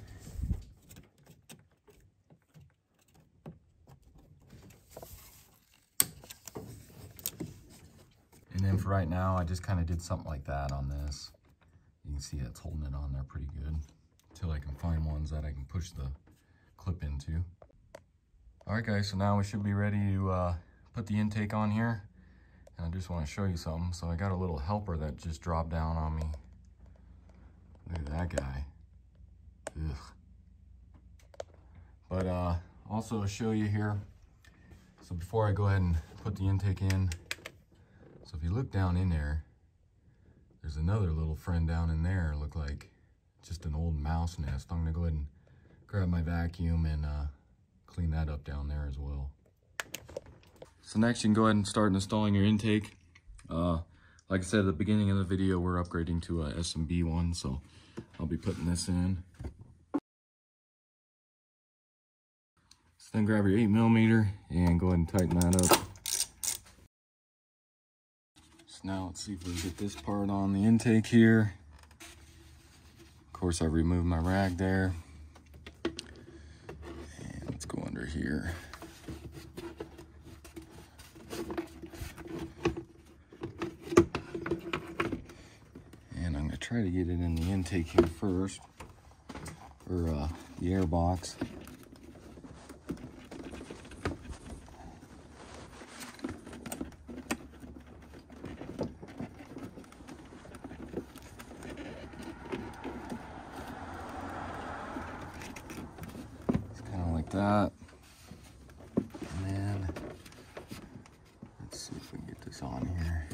And then for right now, I just kind of did something like that on this. You can see it's holding it on there pretty good. Till I can find ones that I can push the clip into. All right, guys, so now we should be ready to uh, put the intake on here. And I just want to show you something. So I got a little helper that just dropped down on me. Look at that guy. Ugh. But uh, also show you here. So before I go ahead and put the intake in, so if you look down in there, there's another little friend down in there, look like. Just an old mouse nest. I'm gonna go ahead and grab my vacuum and uh, clean that up down there as well. So next you can go ahead and start installing your intake. Uh, like I said at the beginning of the video, we're upgrading to a S and B one, so I'll be putting this in. So then grab your eight millimeter and go ahead and tighten that up. So now let's see if we can get this part on the intake here. Of course, I removed my rag there. And let's go under here. And I'm gonna try to get it in the intake here first, or uh, the air box. That, and then let's see if we can get this on here.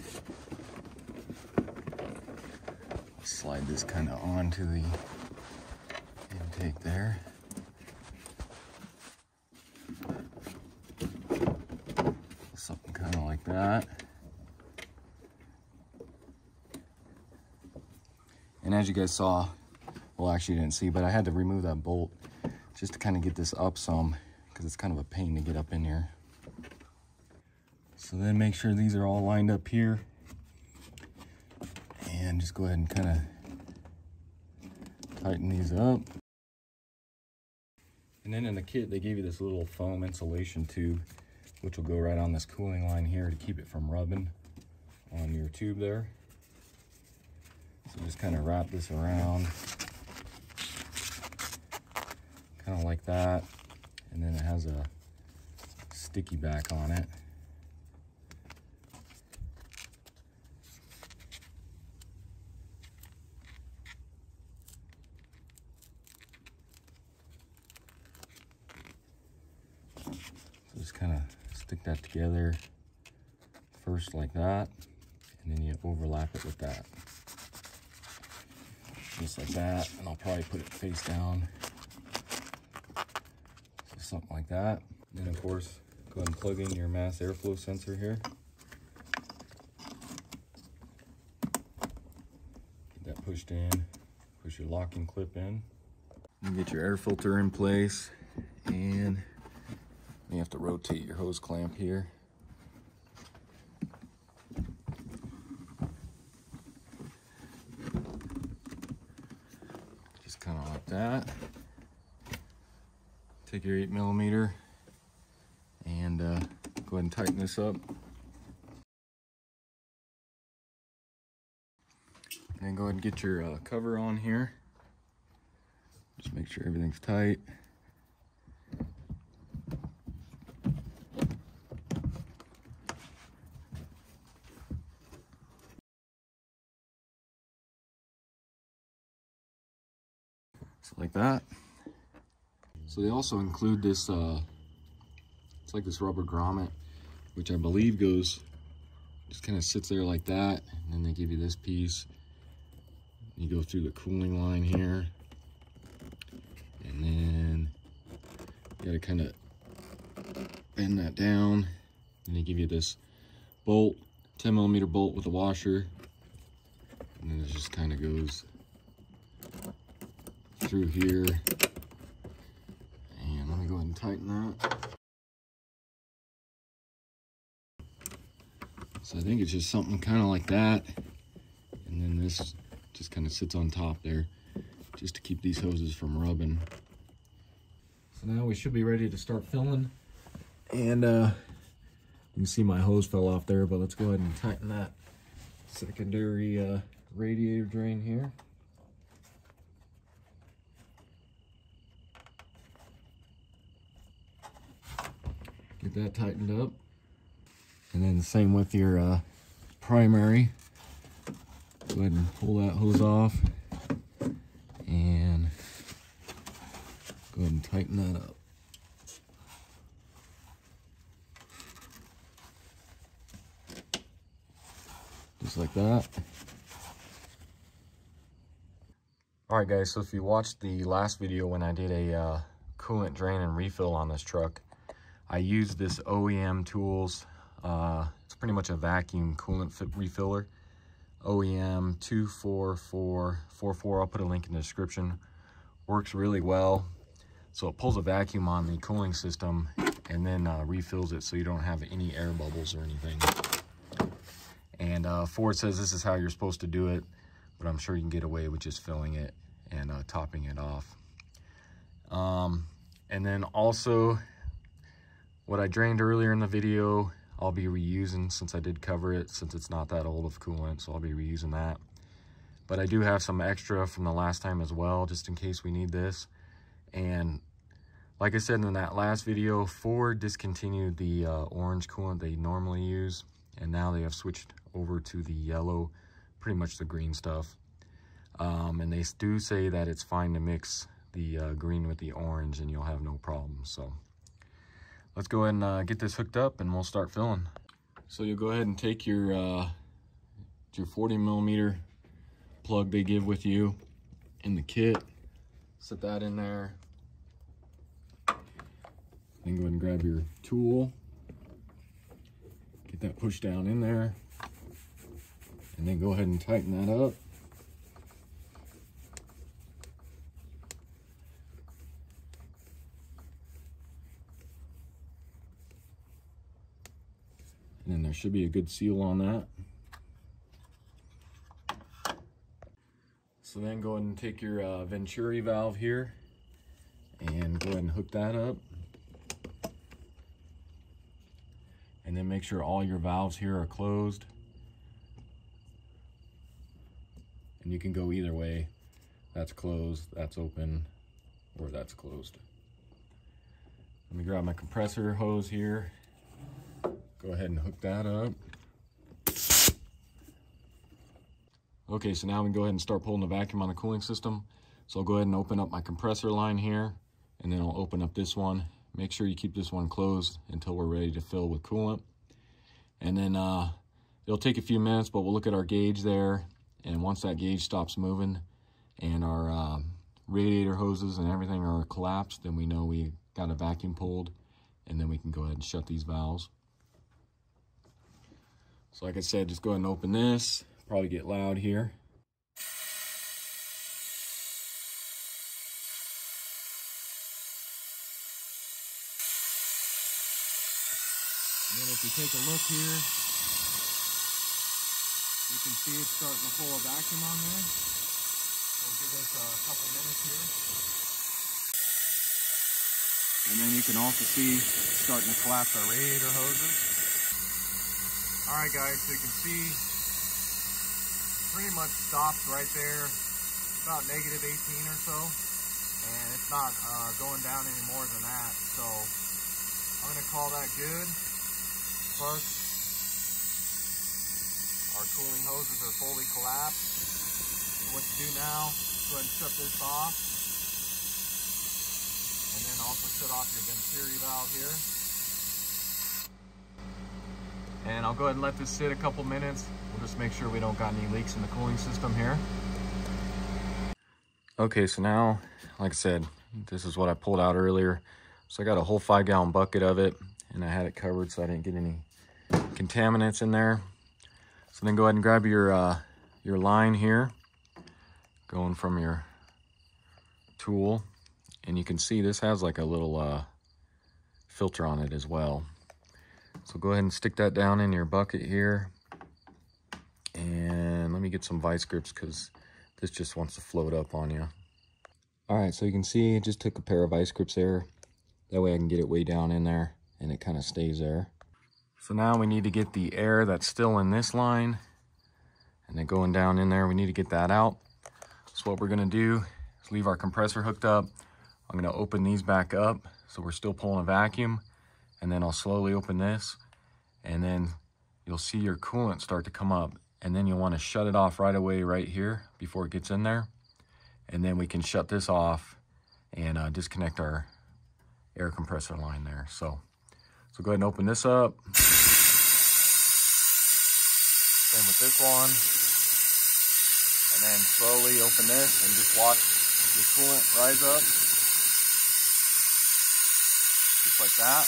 Slide this kind of onto the intake there. Something kind of like that. And as you guys saw, well, actually you didn't see, but I had to remove that bolt just to kind of get this up some, because it's kind of a pain to get up in here. So then make sure these are all lined up here, and just go ahead and kind of tighten these up. And then in the kit, they gave you this little foam insulation tube, which will go right on this cooling line here to keep it from rubbing on your tube there. So just kind of wrap this around. Kind of like that, and then it has a sticky back on it. So just kind of stick that together first like that, and then you overlap it with that. Just like that, and I'll probably put it face down. Something like that. And of course, go ahead and plug in your mass airflow sensor here. Get that pushed in, push your locking clip in. And get your air filter in place, and you have to rotate your hose clamp here. Just kind of like that. Take your eight millimeter and uh, go ahead and tighten this up. Then go ahead and get your uh, cover on here. Just make sure everything's tight. So like that. So they also include this, uh, it's like this rubber grommet, which I believe goes, just kind of sits there like that. And then they give you this piece. You go through the cooling line here. And then you gotta kind of bend that down. And they give you this bolt, ten millimeter bolt with a washer. And then it just kind of goes through here. And let me go ahead and tighten that. So I think it's just something kind of like that. And then this just kind of sits on top there just to keep these hoses from rubbing. So now we should be ready to start filling. And uh, you can see my hose fell off there, but let's go ahead and tighten that secondary uh, radiator drain here. Get that tightened up. And then the same with your uh, primary. Go ahead and pull that hose off and go ahead and tighten that up. Just like that. All right guys, so if you watched the last video when I did a uh, coolant drain and refill on this truck, I used this O E M tools. Uh, it's pretty much a vacuum coolant refiller, O E M two four four four four. I'll put a link in the description. Works really well. So it pulls a vacuum on the cooling system and then uh, refills it so you don't have any air bubbles or anything. And uh, Ford says this is how you're supposed to do it, but I'm sure you can get away with just filling it and uh, topping it off. Um, and then also, what I drained earlier in the video, I'll be reusing since I did cover it, since it's not that old of coolant, so I'll be reusing that. But I do have some extra from the last time as well, just in case we need this. And like I said in that last video, Ford discontinued the uh, orange coolant they normally use, and now they have switched over to the yellow, pretty much the green stuff. Um, and they do say that it's fine to mix the uh, green with the orange and you'll have no problem. So let's go ahead and uh, get this hooked up and we'll start filling. So you'll go ahead and take your uh, your forty millimeter plug they give with you in the kit, set that in there, then go ahead and grab your tool, get that pushed down in there, and then go ahead and tighten that up. And then there should be a good seal on that. So then go ahead and take your uh, venturi valve here and go ahead and hook that up. And then make sure all your valves here are closed. And you can go either way. That's closed, that's open, or that's closed. Let me grab my compressor hose here. Go ahead and hook that up. Okay, so now we can go ahead and start pulling the vacuum on the cooling system. So I'll go ahead and open up my compressor line here, and then I'll open up this one. Make sure you keep this one closed until we're ready to fill with coolant. And then uh, it'll take a few minutes, but we'll look at our gauge there. And once that gauge stops moving and our uh, radiator hoses and everything are collapsed, then we know we got a vacuum pulled, and then we can go ahead and shut these valves. So like I said, just go ahead and open this. Probably get loud here. And then if you take a look here, you can see it's starting to pull a vacuum on there. We'll give this a couple minutes here. And then you can also see it's starting to collapse our radiator hoses. All right guys, so you can see pretty much stops right there, about negative eighteen or so, and it's not uh, going down any more than that, so I'm going to call that good. Plus, our cooling hoses are fully collapsed. So what to do now, go ahead and shut this off, and then also shut off your venturi valve here. And I'll go ahead and let this sit a couple minutes. We'll just make sure we don't got any leaks in the cooling system here. Okay, so now, like I said, this is what I pulled out earlier. So I got a whole five gallon bucket of it, and I had it covered so I didn't get any contaminants in there. So then go ahead and grab your, uh, your line here, going from your tool. And you can see this has like a little uh, filter on it as well. So go ahead and stick that down in your bucket here. And let me get some vice grips because this just wants to float up on you. All right, so you can see I just took a pair of vice grips there. That way I can get it way down in there and it kind of stays there. So now we need to get the air that's still in this line and then going down in there, we need to get that out. So what we're gonna do is leave our compressor hooked up. I'm gonna open these back up so we're still pulling a vacuum. And then I'll slowly open this, and then you'll see your coolant start to come up, and then you'll want to shut it off right away right here before it gets in there. And then we can shut this off and uh, disconnect our air compressor line there. So, so go ahead and open this up. Same with this one. And then slowly open this and just watch the coolant rise up. Just like that.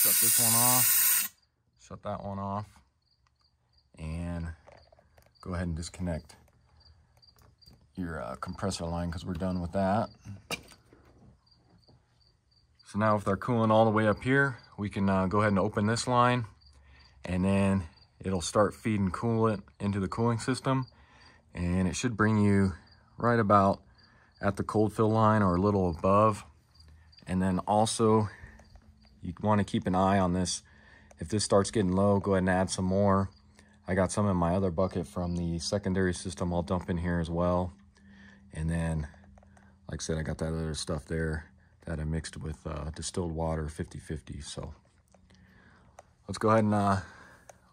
Shut this one off, shut that one off, and go ahead and disconnect your uh, compressor line because we're done with that. So now with our coolant all the way up here, we can uh, go ahead and open this line, and then it'll start feeding coolant into the cooling system, and it should bring you right about at the cold fill line or a little above. And then also, you want to keep an eye on this. If this starts getting low, go ahead and add some more. I got some in my other bucket from the secondary system I'll dump in here as well. And then, like I said, I got that other stuff there that I mixed with uh, distilled water fifty fifty. So let's go ahead and uh,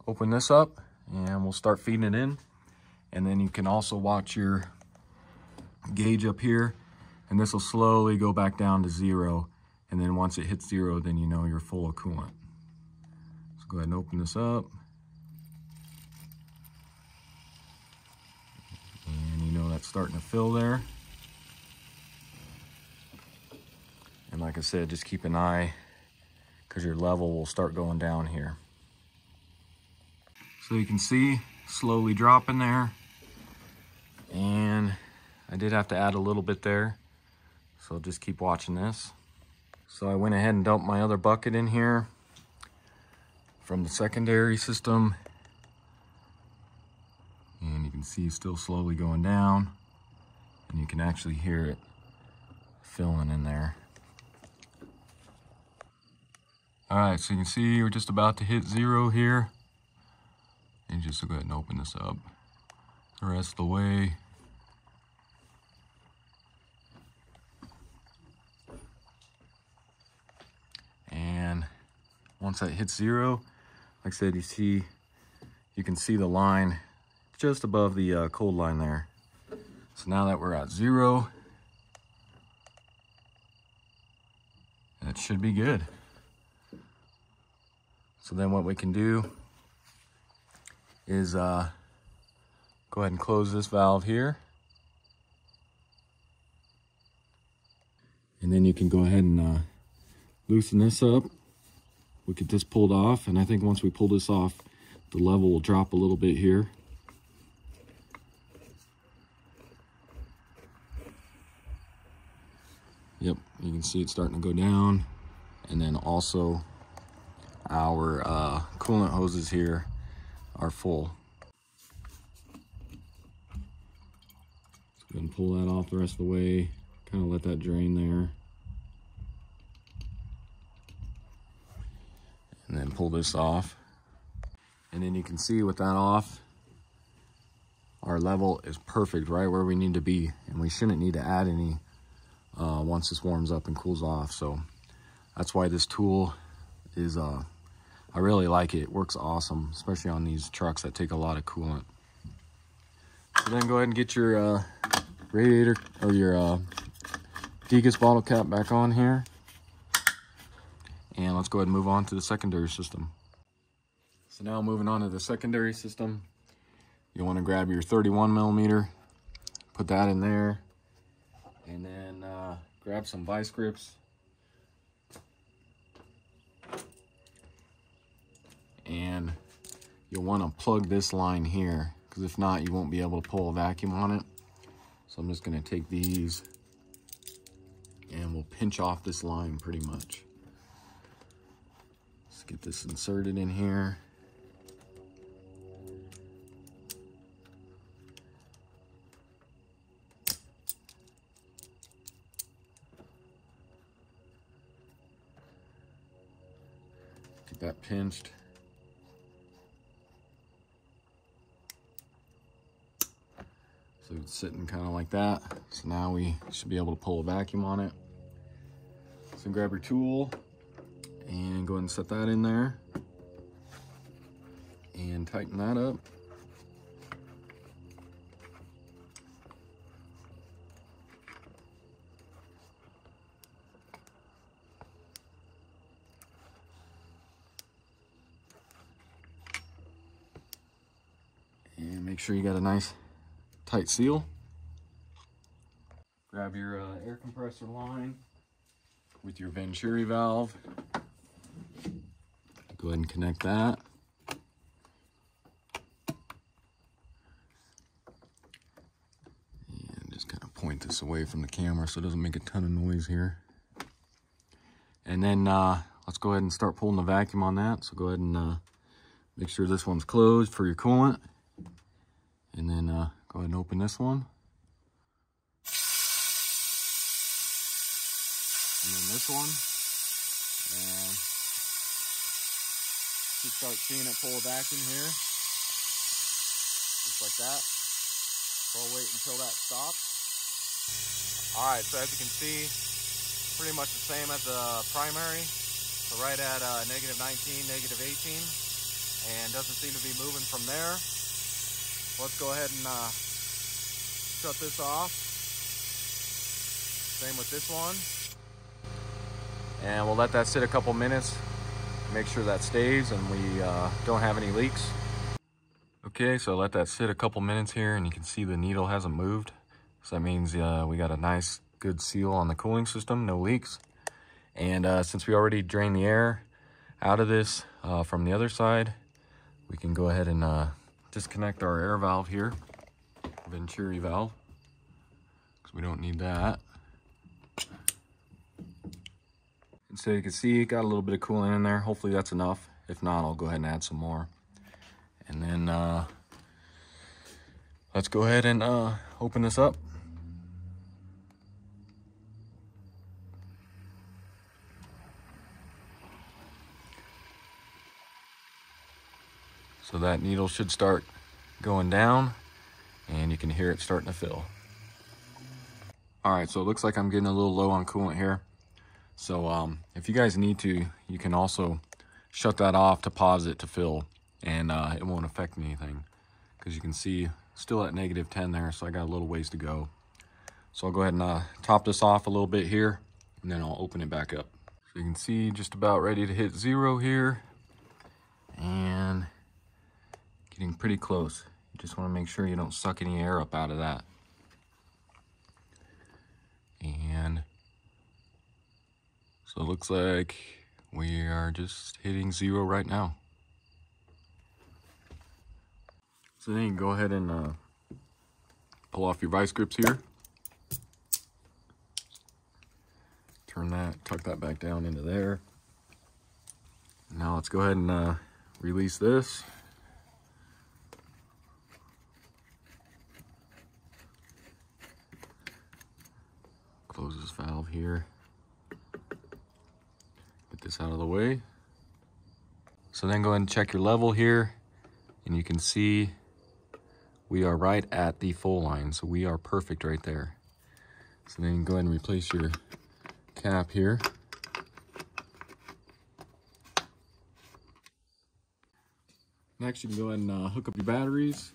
open this up and we'll start feeding it in. And then you can also watch your gauge up here, and this will slowly go back down to zero. And then once it hits zero, then you know you're full of coolant. So go ahead and open this up. And you know that's starting to fill there. And like I said, just keep an eye because your level will start going down here. So you can see slowly dropping there. And I did have to add a little bit there. So just keep watching this. So I went ahead and dumped my other bucket in here from the secondary system. And you can see it's still slowly going down. And you can actually hear it filling in there. All right, so you can see we're just about to hit zero here. And just go ahead and open this up the rest of the way. Once that hits zero, like I said, you see, you can see the line just above the uh, cold line there. So now that we're at zero, that should be good. So then what we can do is uh, go ahead and close this valve here. And then you can go ahead and uh, loosen this up. We get this pulled off, and I think once we pull this off, the level will drop a little bit here. Yep, you can see it's starting to go down. And then also our uh, coolant hoses here are full. Let's go ahead and pull that off the rest of the way. Kind of let that drain there. And then pull this off. And then you can see with that off, our level is perfect, right where we need to be, and we shouldn't need to add any uh, once this warms up and cools off. So that's why this tool is, uh, I really like it. It works awesome, especially on these trucks that take a lot of coolant. So then go ahead and get your uh, radiator or your uh, degas bottle cap back on here. And let's go ahead and move on to the secondary system. So now moving on to the secondary system, you'll want to grab your thirty-one millimeter, put that in there, and then uh, grab some vice grips. And you'll want to plug this line here, because if not, you won't be able to pull a vacuum on it. So I'm just going to take these and we'll pinch off this line pretty much. Let's get this inserted in here. Get that pinched. So it's sitting kind of like that. So now we should be able to pull a vacuum on it. So grab your tool and go ahead and set that in there and tighten that up. And make sure you got a nice tight seal. Grab your uh, air compressor line with your venturi valve. Go ahead and connect that. And just kind of point this away from the camera so it doesn't make a ton of noise here. And then uh, let's go ahead and start pulling the vacuum on that. So go ahead and uh, make sure this one's closed for your coolant. And then uh, go ahead and open this one. And then this one. And you start seeing it pull a vacuum here. Just like that. We'll wait until that stops. All right, so as you can see, pretty much the same as the primary. So right at uh, negative nineteen, negative eighteen. And doesn't seem to be moving from there. Let's go ahead and uh, shut this off. Same with this one. And we'll let that sit a couple minutes, make sure that stays and we uh, don't have any leaks. Okay, so let that sit a couple minutes here and you can see the needle hasn't moved. So that means uh, we got a nice good seal on the cooling system, no leaks. And uh, since we already drained the air out of this uh, from the other side, we can go ahead and uh, disconnect our air valve here, venturi valve, because we don't need that. And so you can see it got a little bit of coolant in there. Hopefully that's enough. If not, I'll go ahead and add some more. And then uh, let's go ahead and uh, open this up. So that needle should start going down and you can hear it starting to fill. All right, so it looks like I'm getting a little low on coolant here. So um, if you guys need to, you can also shut that off to pause it to fill and uh, it won't affect anything because you can see still at negative ten there. So I got a little ways to go. So I'll go ahead and uh, top this off a little bit here and then I'll open it back up. So you can see just about ready to hit zero here and getting pretty close. You just want to make sure you don't suck any air up out of that. And so it looks like we are just hitting zero right now. So then you can go ahead and uh, pull off your vice grips here. Turn that, tuck that back down into there. Now let's go ahead and uh, release this. Close this valve here, get this out of the way. So then go ahead and check your level here and you can see we are right at the full line, so we are perfect right there. So then you can go ahead and replace your cap here. Next, you can go ahead and uh, hook up your batteries.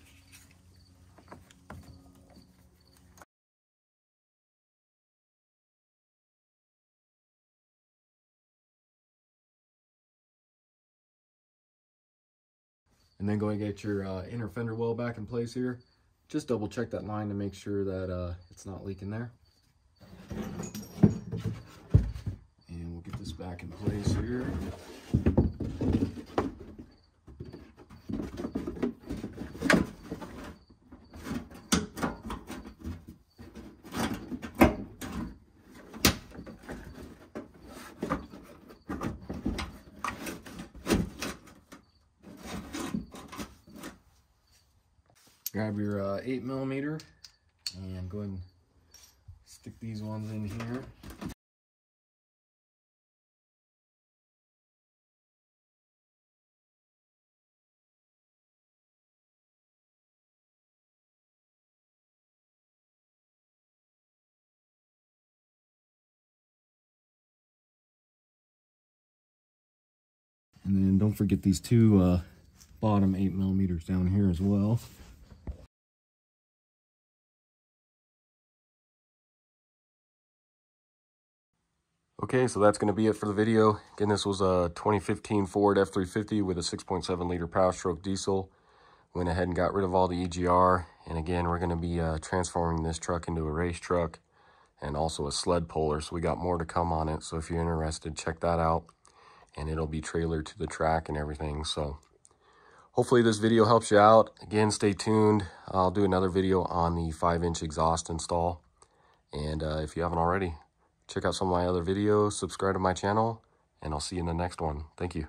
And then go and get your uh, inner fender well back in place here. Just double check that line to make sure that uh, it's not leaking there. And we'll get this back in place here. Grab your uh, eight millimeter and go ahead and stick these ones in here. And then don't forget these two uh, bottom eight millimeters down here as well. Okay, so that's going to be it for the video. Again, this was a twenty fifteen Ford F three fifty with a six point seven liter Powerstroke diesel. Went ahead and got rid of all the E G R. And again, we're going to be uh, transforming this truck into a race truck and also a sled puller. So we got more to come on it. So if you're interested, check that out. And it'll be trailer to the track and everything. So hopefully this video helps you out. Again, stay tuned. I'll do another video on the five inch exhaust install. And uh, if you haven't already, check out some of my other videos, subscribe to my channel, and I'll see you in the next one. Thank you.